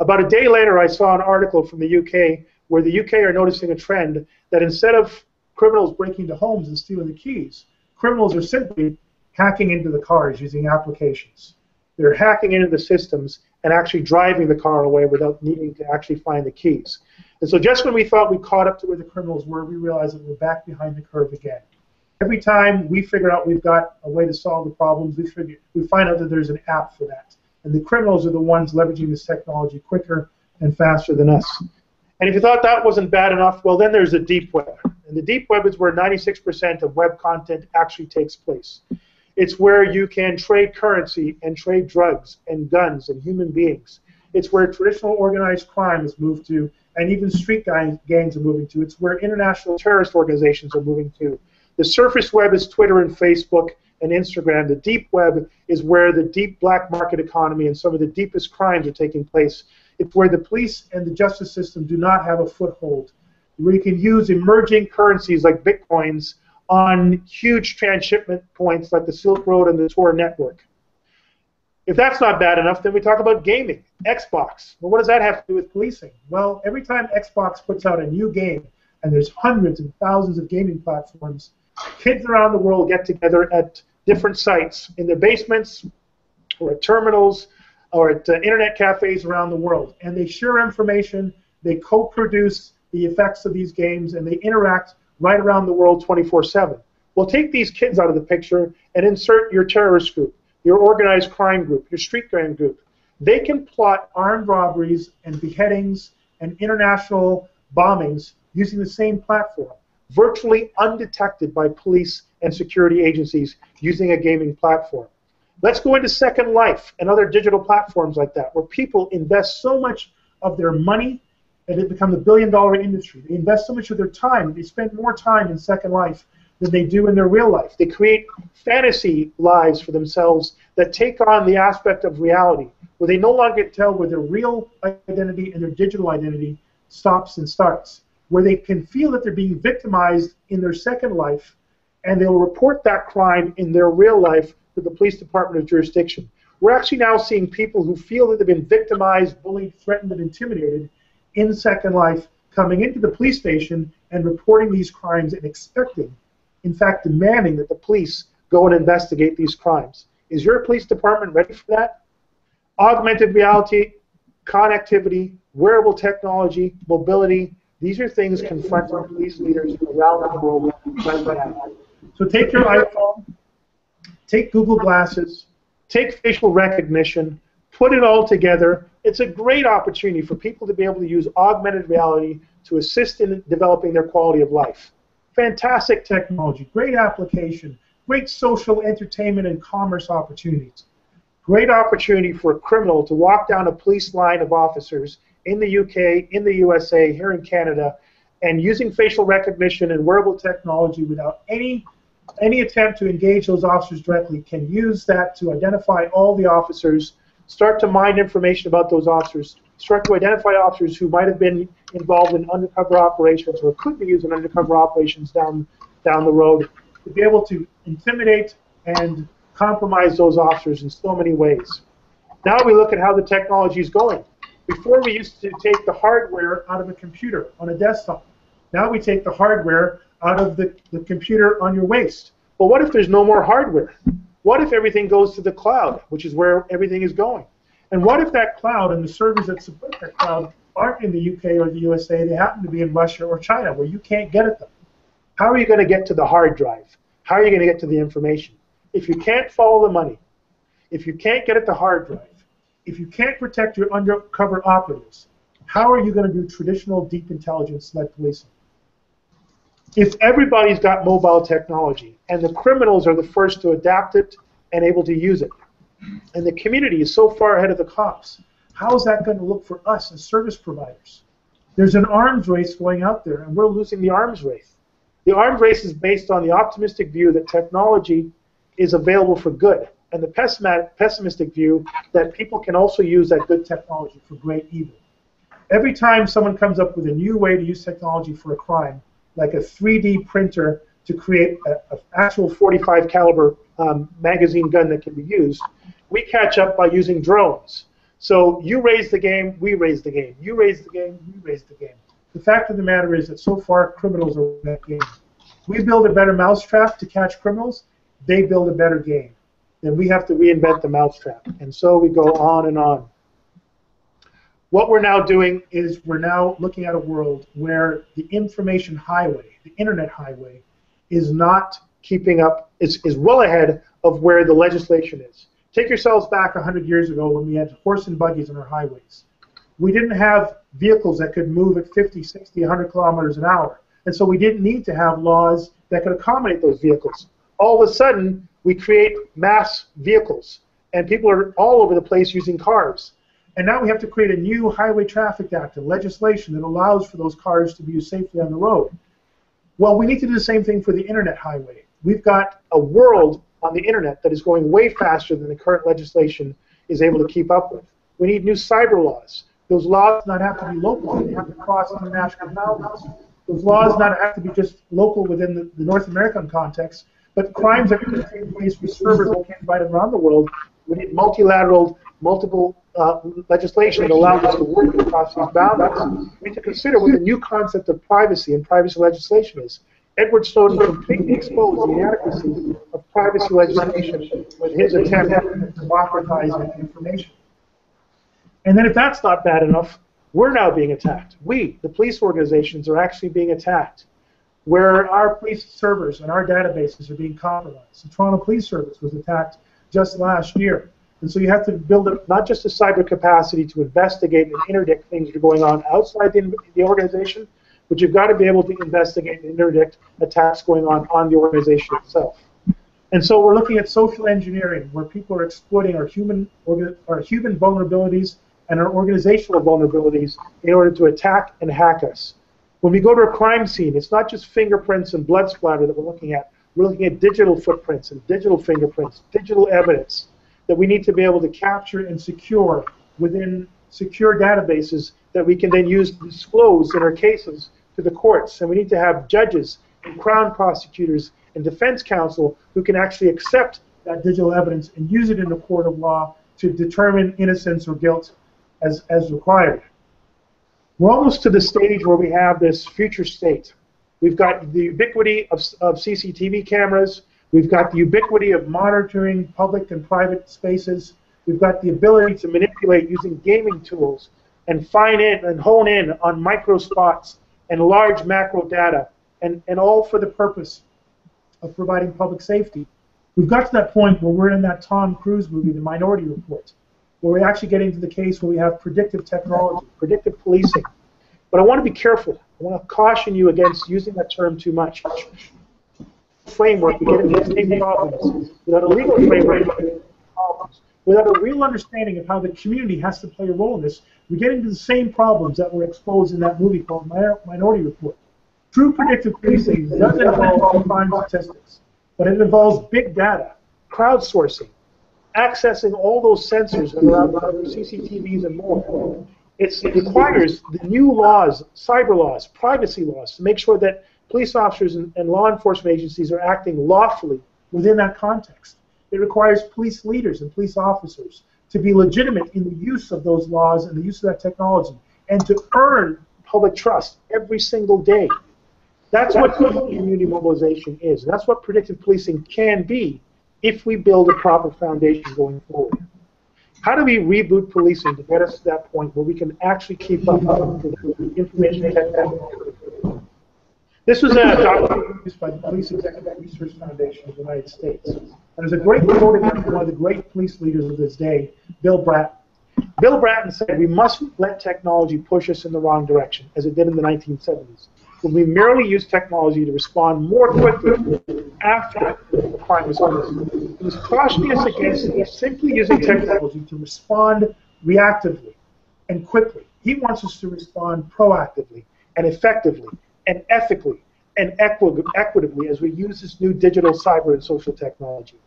About a day later, I saw an article from the UK where the UK are noticing a trend that instead of criminals breaking into homes and stealing the keys, criminals are simply hacking into the cars using applications. They're hacking into the systems and actually driving the car away without needing to actually find the keys. And so just when we thought we caught up to where the criminals were, we realized that we're back behind the curve again. Every time we figure out we've got a way to solve the problems, we find out that there's an app for that. And the criminals are the ones leveraging this technology quicker and faster than us. And if you thought that wasn't bad enough, well, then there's the deep web. And the deep web is where 96% of web content actually takes place. It's where you can trade currency and trade drugs and guns and human beings. It's where traditional organized crime is moved to, and even street gangs are moving to. It's where international terrorist organizations are moving to. The surface web is Twitter and Facebook and Instagram. The deep web is where the deep black market economy and some of the deepest crimes are taking place. It's where the police and the justice system do not have a foothold, where you can use emerging currencies like bitcoins on huge transshipment points like the Silk Road and the Tor network. If that's not bad enough, then we talk about gaming, Xbox. Well, what does that have to do with policing? Well, every time Xbox puts out a new game, and there's hundreds and thousands of gaming platforms, kids around the world get together at different sites, in their basements, or at terminals, or at internet cafes around the world. And they share information, they co-produce the effects of these games, and they interact right around the world 24/7. Well, take these kids out of the picture and insert your terrorist group, your organized crime group, your street gang group. They can plot armed robberies and beheadings and international bombings using the same platform, virtually undetected by police and security agencies using a gaming platform. Let's go into Second Life and other digital platforms like that, where people invest so much of their money that it becomes a billion-dollar industry. They invest so much of their time. They spend more time in Second Life than they do in their real life. They create fantasy lives for themselves that take on the aspect of reality, where they no longer tell where their real identity and their digital identity stops and starts, where they can feel that they're being victimized in their second life, and they'll report that crime in their real life to the police department of jurisdiction. We're actually now seeing people who feel that they've been victimized, bullied, threatened, and intimidated in Second Life coming into the police station and reporting these crimes and expecting, in fact, demanding that the police go and investigate these crimes. Is your police department ready for that? Augmented reality, connectivity, wearable technology, mobility, these are things confronting police leaders around the world. So take your iPhone, take Google Glasses, take facial recognition, put it all together. It's a great opportunity for people to be able to use augmented reality to assist in developing their quality of life. Fantastic technology, great application, great social entertainment and commerce opportunities. Great opportunity for a criminal to walk down a police line of officers in the UK, in the USA, here in Canada, and using facial recognition and wearable technology without any attempt to engage those officers directly can use that to identify all the officers, start to mine information about those officers, start to identify officers who might have been involved in undercover operations or could be used in undercover operations down the road, to be able to intimidate and compromise those officers in so many ways. Now we look at how the technology is going. Before, we used to take the hardware out of a computer on a desktop. Now we take the hardware out of the computer on your waist. But what if there's no more hardware? What if everything goes to the cloud, which is where everything is going? And what if that cloud and the servers that support that cloud aren't in the UK or the USA, they happen to be in Russia or China, where you can't get at them? How are you going to get to the hard drive? How are you going to get to the information? If you can't follow the money, if you can't get at the hard drive, if you can't protect your undercover operatives, how are you going to do traditional deep intelligence-led policing? If everybody's got mobile technology, and the criminals are the first to adapt it and able to use it, and the community is so far ahead of the cops, How is that going to look for us as service providers? There's an arms race going out there, and we're losing the arms race. The arms race is based on the optimistic view that technology is available for good, and the pessimistic view that people can also use that good technology for great evil. Every time someone comes up with a new way to use technology for a crime, like a 3D printer to create an actual .45 caliber magazine gun that can be used, we catch up by using drones. So you raise the game, we raise the game. You raise the game, we raise the game. The fact of the matter is that so far criminals are winning that game. We build a better mousetrap to catch criminals, they build a better game. Then we have to reinvent the mousetrap. And so we go on and on. What we're now doing is we're now looking at a world where the information highway, the internet highway, is not keeping up, is well ahead of where the legislation is. Take yourselves back 100 years ago when we had horse and buggies on our highways. We didn't have vehicles that could move at 50, 60, 100 kilometers an hour. And so we didn't need to have laws that could accommodate those vehicles. All of a sudden, we create mass vehicles, and people are all over the place using cars. And now we have to create a new Highway Traffic Act, a legislation that allows for those cars to be used safely on the road. Well, we need to do the same thing for the internet highway. We've got a world on the internet that is going way faster than the current legislation is able to keep up with. We need new cyber laws. Those laws not have to be local, they have to cross international boundaries. Those laws not have to be just local within the North American context, but crimes that are taking place with servers located right around the world. We need multilateral, multiple legislation that allows us to work across these boundaries. We need to consider what the new concept of privacy and privacy legislation is. Edward Snowden completely exposed the inadequacy of privacy legislation with his attempt to democratize information. And then if that's not bad enough, we're now being attacked. We, the police organizations, are actually being attacked, where our police servers and our databases are being compromised. The Toronto Police Service was attacked just last year. And so you have to build up not just a cyber capacity to investigate and interdict things that are going on outside the organization, but you've got to be able to investigate and interdict attacks going on the organization itself. And so we're looking at social engineering, where people are exploiting our human vulnerabilities and our organizational vulnerabilities in order to attack and hack us. When we go to a crime scene, it's not just fingerprints and blood splatter that we're looking at. We're looking at digital footprints and digital fingerprints, digital evidence that we need to be able to capture and secure within secure databases that we can then use to disclose in our cases to the courts. And we need to have judges and crown prosecutors and defense counsel who can actually accept that digital evidence and use it in the court of law to determine innocence or guilt as required. We're almost to the stage where we have this future state. We've got the ubiquity of CCTV cameras. We've got the ubiquity of monitoring public and private spaces. We've got the ability to manipulate using gaming tools and fine in and hone in on micro spots and large macro data, and all for the purpose of providing public safety. We've got to that point where we're in that Tom Cruise movie, The Minority Report, where we're actually getting to the case where we have predictive technology, predictive policing. But I want to be careful. I want to caution you against using that term too much. Framework, we get into the same problems. Without a legal framework, we get into problems. Without a real understanding of how the community has to play a role in this, we get into the same problems that were exposed in that movie called Minority Report. True predictive policing doesn't involve fine statistics, but it involves big data, crowdsourcing, accessing all those sensors around CCTVs and more. It requires the new laws, cyber laws, privacy laws, to make sure that police officers and law enforcement agencies are acting lawfully within that context. It requires police leaders and police officers to be legitimate in the use of those laws and the use of that technology, and to earn public trust every single day. That's what community mobilization is. That's what predictive policing can be if we build a proper foundation going forward. How do we reboot policing to get us to that point where we can actually keep up with information technology? This was a document produced by the Police Executive Research Foundation of the United States. And there's a great quote again from one of the great police leaders of this day, Bill Bratton. Bill Bratton said, "We mustn't let technology push us in the wrong direction, as it did in the 1970s, when we merely used technology to respond more quickly after the crime was committed." He was cautioning us against simply using technology to respond reactively and quickly. He wants us to respond proactively and effectively and ethically and equitably as we use this new digital, cyber, and social technology.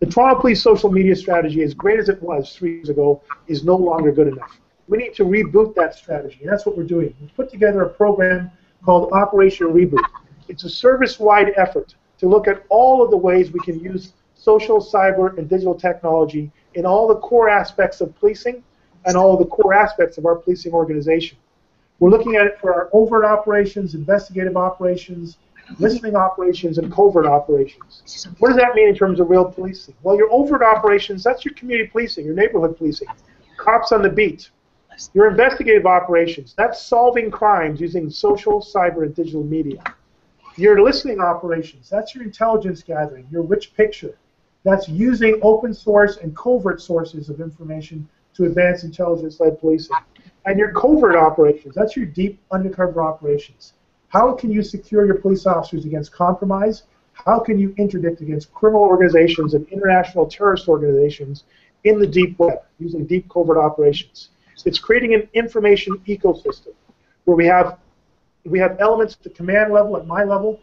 The Toronto Police social media strategy, as great as it was 3 years ago, is no longer good enough. We need to reboot that strategy, and that's what we're doing. We put together a program called Operation Reboot. It's a service-wide effort to look at all of the ways we can use social, cyber, and digital technology in all the core aspects of policing and all the core aspects of our policing organization. We're looking at it for our overt operations, investigative operations, listening operations, and covert operations. What does that mean in terms of real policing? Well, your overt operations, that's your community policing, your neighborhood policing, cops on the beat. Your investigative operations, that's solving crimes using social, cyber, and digital media. Your listening operations, that's your intelligence gathering, your rich picture. That's using open source and covert sources of information to advance intelligence-led policing. And your covert operations, that's your deep undercover operations. How can you secure your police officers against compromise? How can you interdict against criminal organizations and international terrorist organizations in the deep web using deep covert operations? It's creating an information ecosystem where we have elements at the command level, at my level,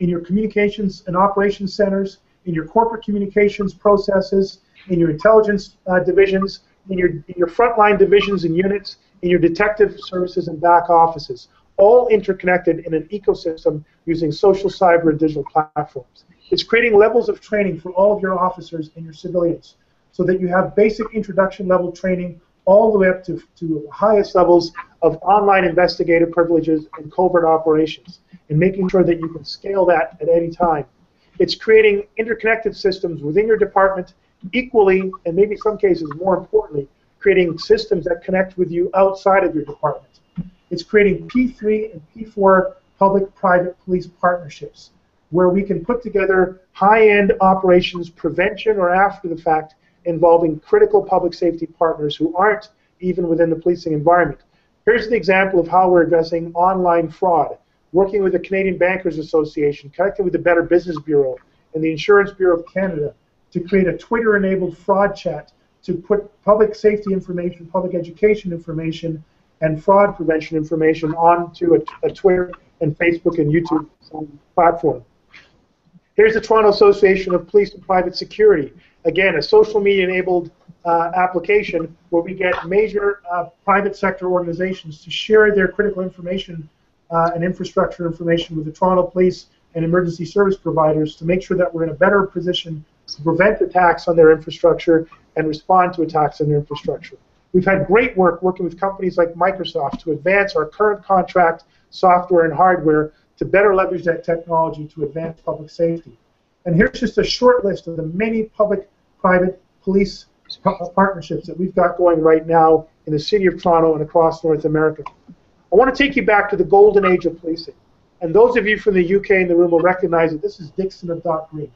in your communications and operations centers, in your corporate communications processes, in your intelligence divisions, in your frontline divisions and units, in your detective services and back offices, all interconnected in an ecosystem using social, cyber, and digital platforms. It's creating levels of training for all of your officers and your civilians so that you have basic introduction level training all the way up to the highest levels of online investigative privileges and covert operations, and making sure that you can scale that at any time. It's creating interconnected systems within your department, equally, and maybe in some cases more importantly, creating systems that connect with you outside of your department. It's creating P3 and P4 public-private police partnerships, where we can put together high-end operations prevention or after the fact involving critical public safety partners who aren't even within the policing environment. Here's an example of how we're addressing online fraud, working with the Canadian Bankers Association, connecting with the Better Business Bureau and the Insurance Bureau of Canada to create a Twitter-enabled fraud chat to put public safety information, public education information, and fraud prevention information onto a Twitter and Facebook and YouTube platform. Here's the Toronto Association of Police and Private Security. Again, a social media-enabled application where we get major private sector organizations to share their critical information and infrastructure information with the Toronto Police and emergency service providers to make sure that we're in a better position to prevent attacks on their infrastructure and respond to attacks on their infrastructure. We've had great work working with companies like Microsoft to advance our current contract software and hardware to better leverage that technology to advance public safety. And here's just a short list of the many public-private police partnerships that we've got going right now in the city of Toronto and across North America. I want to take you back to the golden age of policing. And those of you from the UK in the room will recognize that this is Dixon of Dock Green.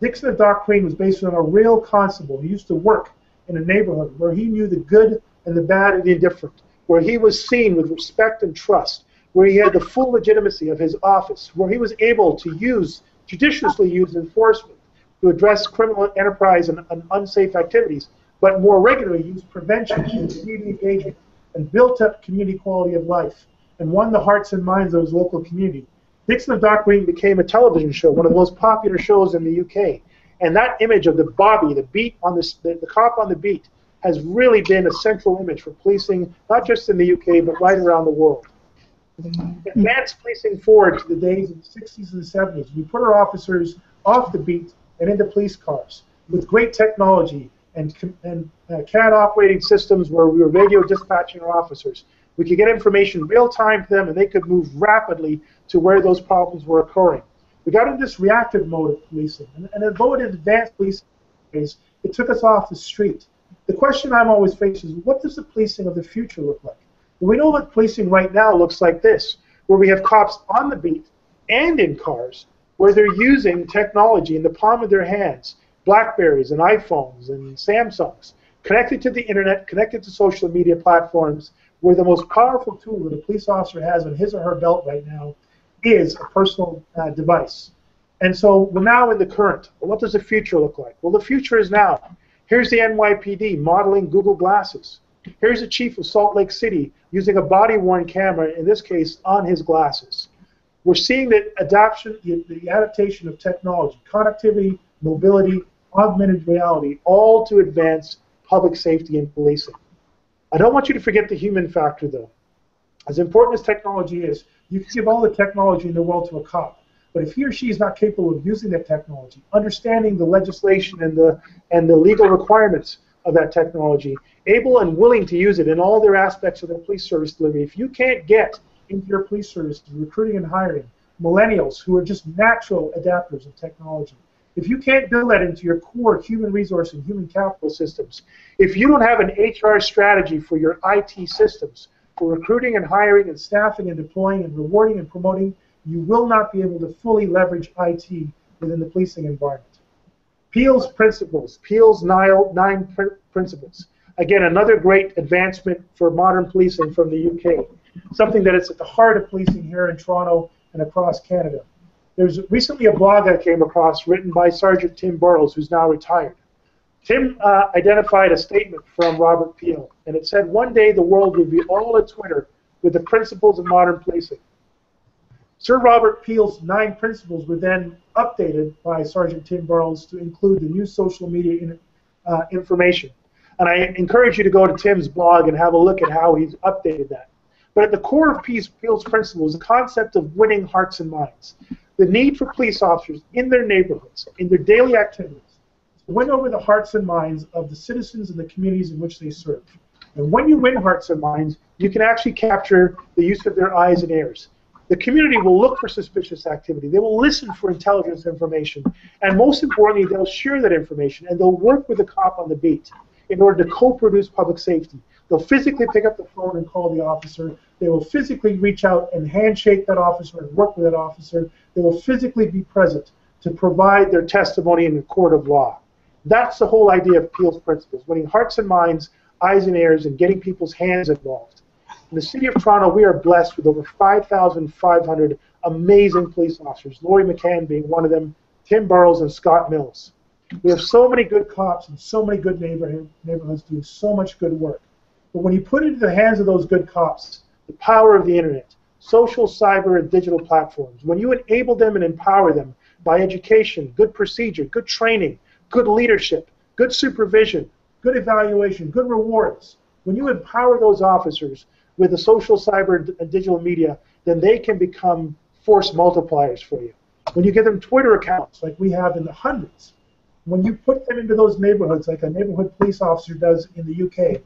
Dixon of Dock Green was based on a real constable who used to work in a neighborhood where he knew the good and the bad and the indifferent, where he was seen with respect and trust, where he had the full legitimacy of his office, where he was able to judiciously use enforcement to address criminal enterprise and unsafe activities, but more regularly used prevention and community engagement and built up community quality of life and won the hearts and minds of his local community. Dixon of Dock Green became a television show, one of the most popular shows in the UK. And that image of the Bobby, the cop on the beat, has really been a central image for policing, not just in the UK, but right around the world. Advanced policing forward to the days of the 60s and the 70s. We put our officers off the beat and into police cars with great technology and CAD operating systems where we were radio dispatching our officers. We could get information real time to them, and they could move rapidly to where those problems were occurring. We got into this reactive mode of policing, and though it advanced policing, it took us off the street. The question I'm always faced is, what does the policing of the future look like? Well, we know that policing right now looks like this, where we have cops on the beat and in cars, where they're using technology in the palm of their hands, Blackberries and iPhones and Samsungs, connected to the internet, connected to social media platforms, where the most powerful tool that a police officer has on his or her belt right now is a personal device. And so we're now in the current. Well, what does the future look like? Well, the future is now. Here's the NYPD modeling Google Glasses. Here's the chief of Salt Lake City using a body-worn camera, in this case, on his glasses. We're seeing that adoption, the adaptation of technology, connectivity, mobility, augmented reality, all to advance public safety and policing. I don't want you to forget the human factor, though. As important as technology is, you can give all the technology in the world to a cop, but if he or she is not capable of using that technology, understanding the legislation and the legal requirements of that technology, able and willing to use it in all their aspects of their police service delivery, if you can't get into your police services, recruiting and hiring millennials who are just natural adapters of technology, if you can't build that into your core human resource and human capital systems, if you don't have an HR strategy for your IT systems, for recruiting and hiring and staffing and deploying and rewarding and promoting, you will not be able to fully leverage IT within the policing environment. Peel's principles, Peel's nine principles. Again, another great advancement for modern policing from the UK. Something that is at the heart of policing here in Toronto and across Canada. There's recently a blog I came across written by Sergeant Tim Burrows, who's now retired. Tim identified a statement from Robert Peel, and it said, "One day the world will be all at Twitter with the principles of modern policing." Sir Robert Peel's nine principles were then updated by Sergeant Tim Burrows to include the new social media information. And I encourage you to go to Tim's blog and have a look at how he's updated that. But at the core of Peel's principle is the concept of winning hearts and minds. The need for police officers in their neighborhoods, in their daily activities, to win over the hearts and minds of the citizens and the communities in which they serve. And when you win hearts and minds, you can actually capture the use of their eyes and ears. The community will look for suspicious activity. They will listen for intelligence information. And most importantly, they'll share that information, and they'll work with the cop on the beat in order to co-produce public safety. They'll physically pick up the phone and call the officer. They will physically reach out and handshake that officer and work with that officer. They will physically be present to provide their testimony in the court of law. That's the whole idea of Peel's principles, winning hearts and minds, eyes and ears, and getting people's hands involved. In the City of Toronto, we are blessed with over 5,500 amazing police officers, Lori McCann being one of them, Tim Burrows and Scott Mills. We have so many good cops and so many good neighborhoods doing so much good work. But when you put into the hands of those good cops the power of the internet, social, cyber, and digital platforms, when you enable them and empower them by education, good procedure, good training, good leadership, good supervision, good evaluation, good rewards, when you empower those officers with the social, cyber, and digital media, then they can become force multipliers for you. When you give them Twitter accounts like we have in the hundreds, when you put them into those neighborhoods like a neighborhood police officer does in the UK,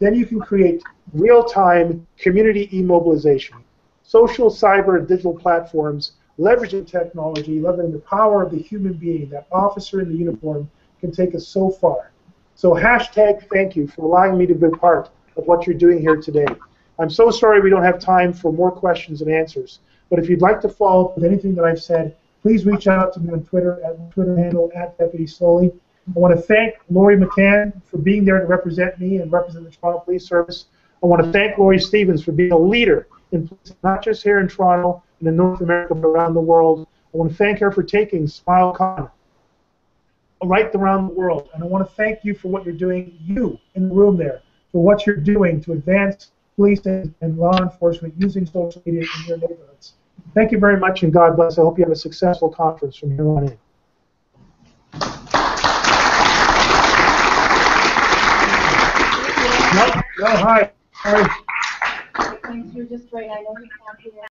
then you can create real-time community immobilization. Social, cyber, and digital platforms, leveraging technology, leveraging the power of the human being, that officer in the uniform, can take us so far. So hashtag thank you for allowing me to be a part of what you're doing here today. I'm so sorry we don't have time for more questions and answers, but if you'd like to follow up with anything that I've said, please reach out to me on Twitter at my Twitter handle at Deputy Sloly. I want to thank Lori McCann for being there to represent me and represent the Toronto Police Service. I want to thank Lori Stevens for being a leader in policing, not just here in Toronto and in North America, but around the world. I want to thank her for taking SmileCon right around the world. And I want to thank you for what you're doing, you in the room there, for what you're doing to advance policing and law enforcement using social media in your neighborhoods. Thank you very much, and God bless. I hope you have a successful conference from here on in. No, hi. Sorry. Things are just right. I know you can't do that.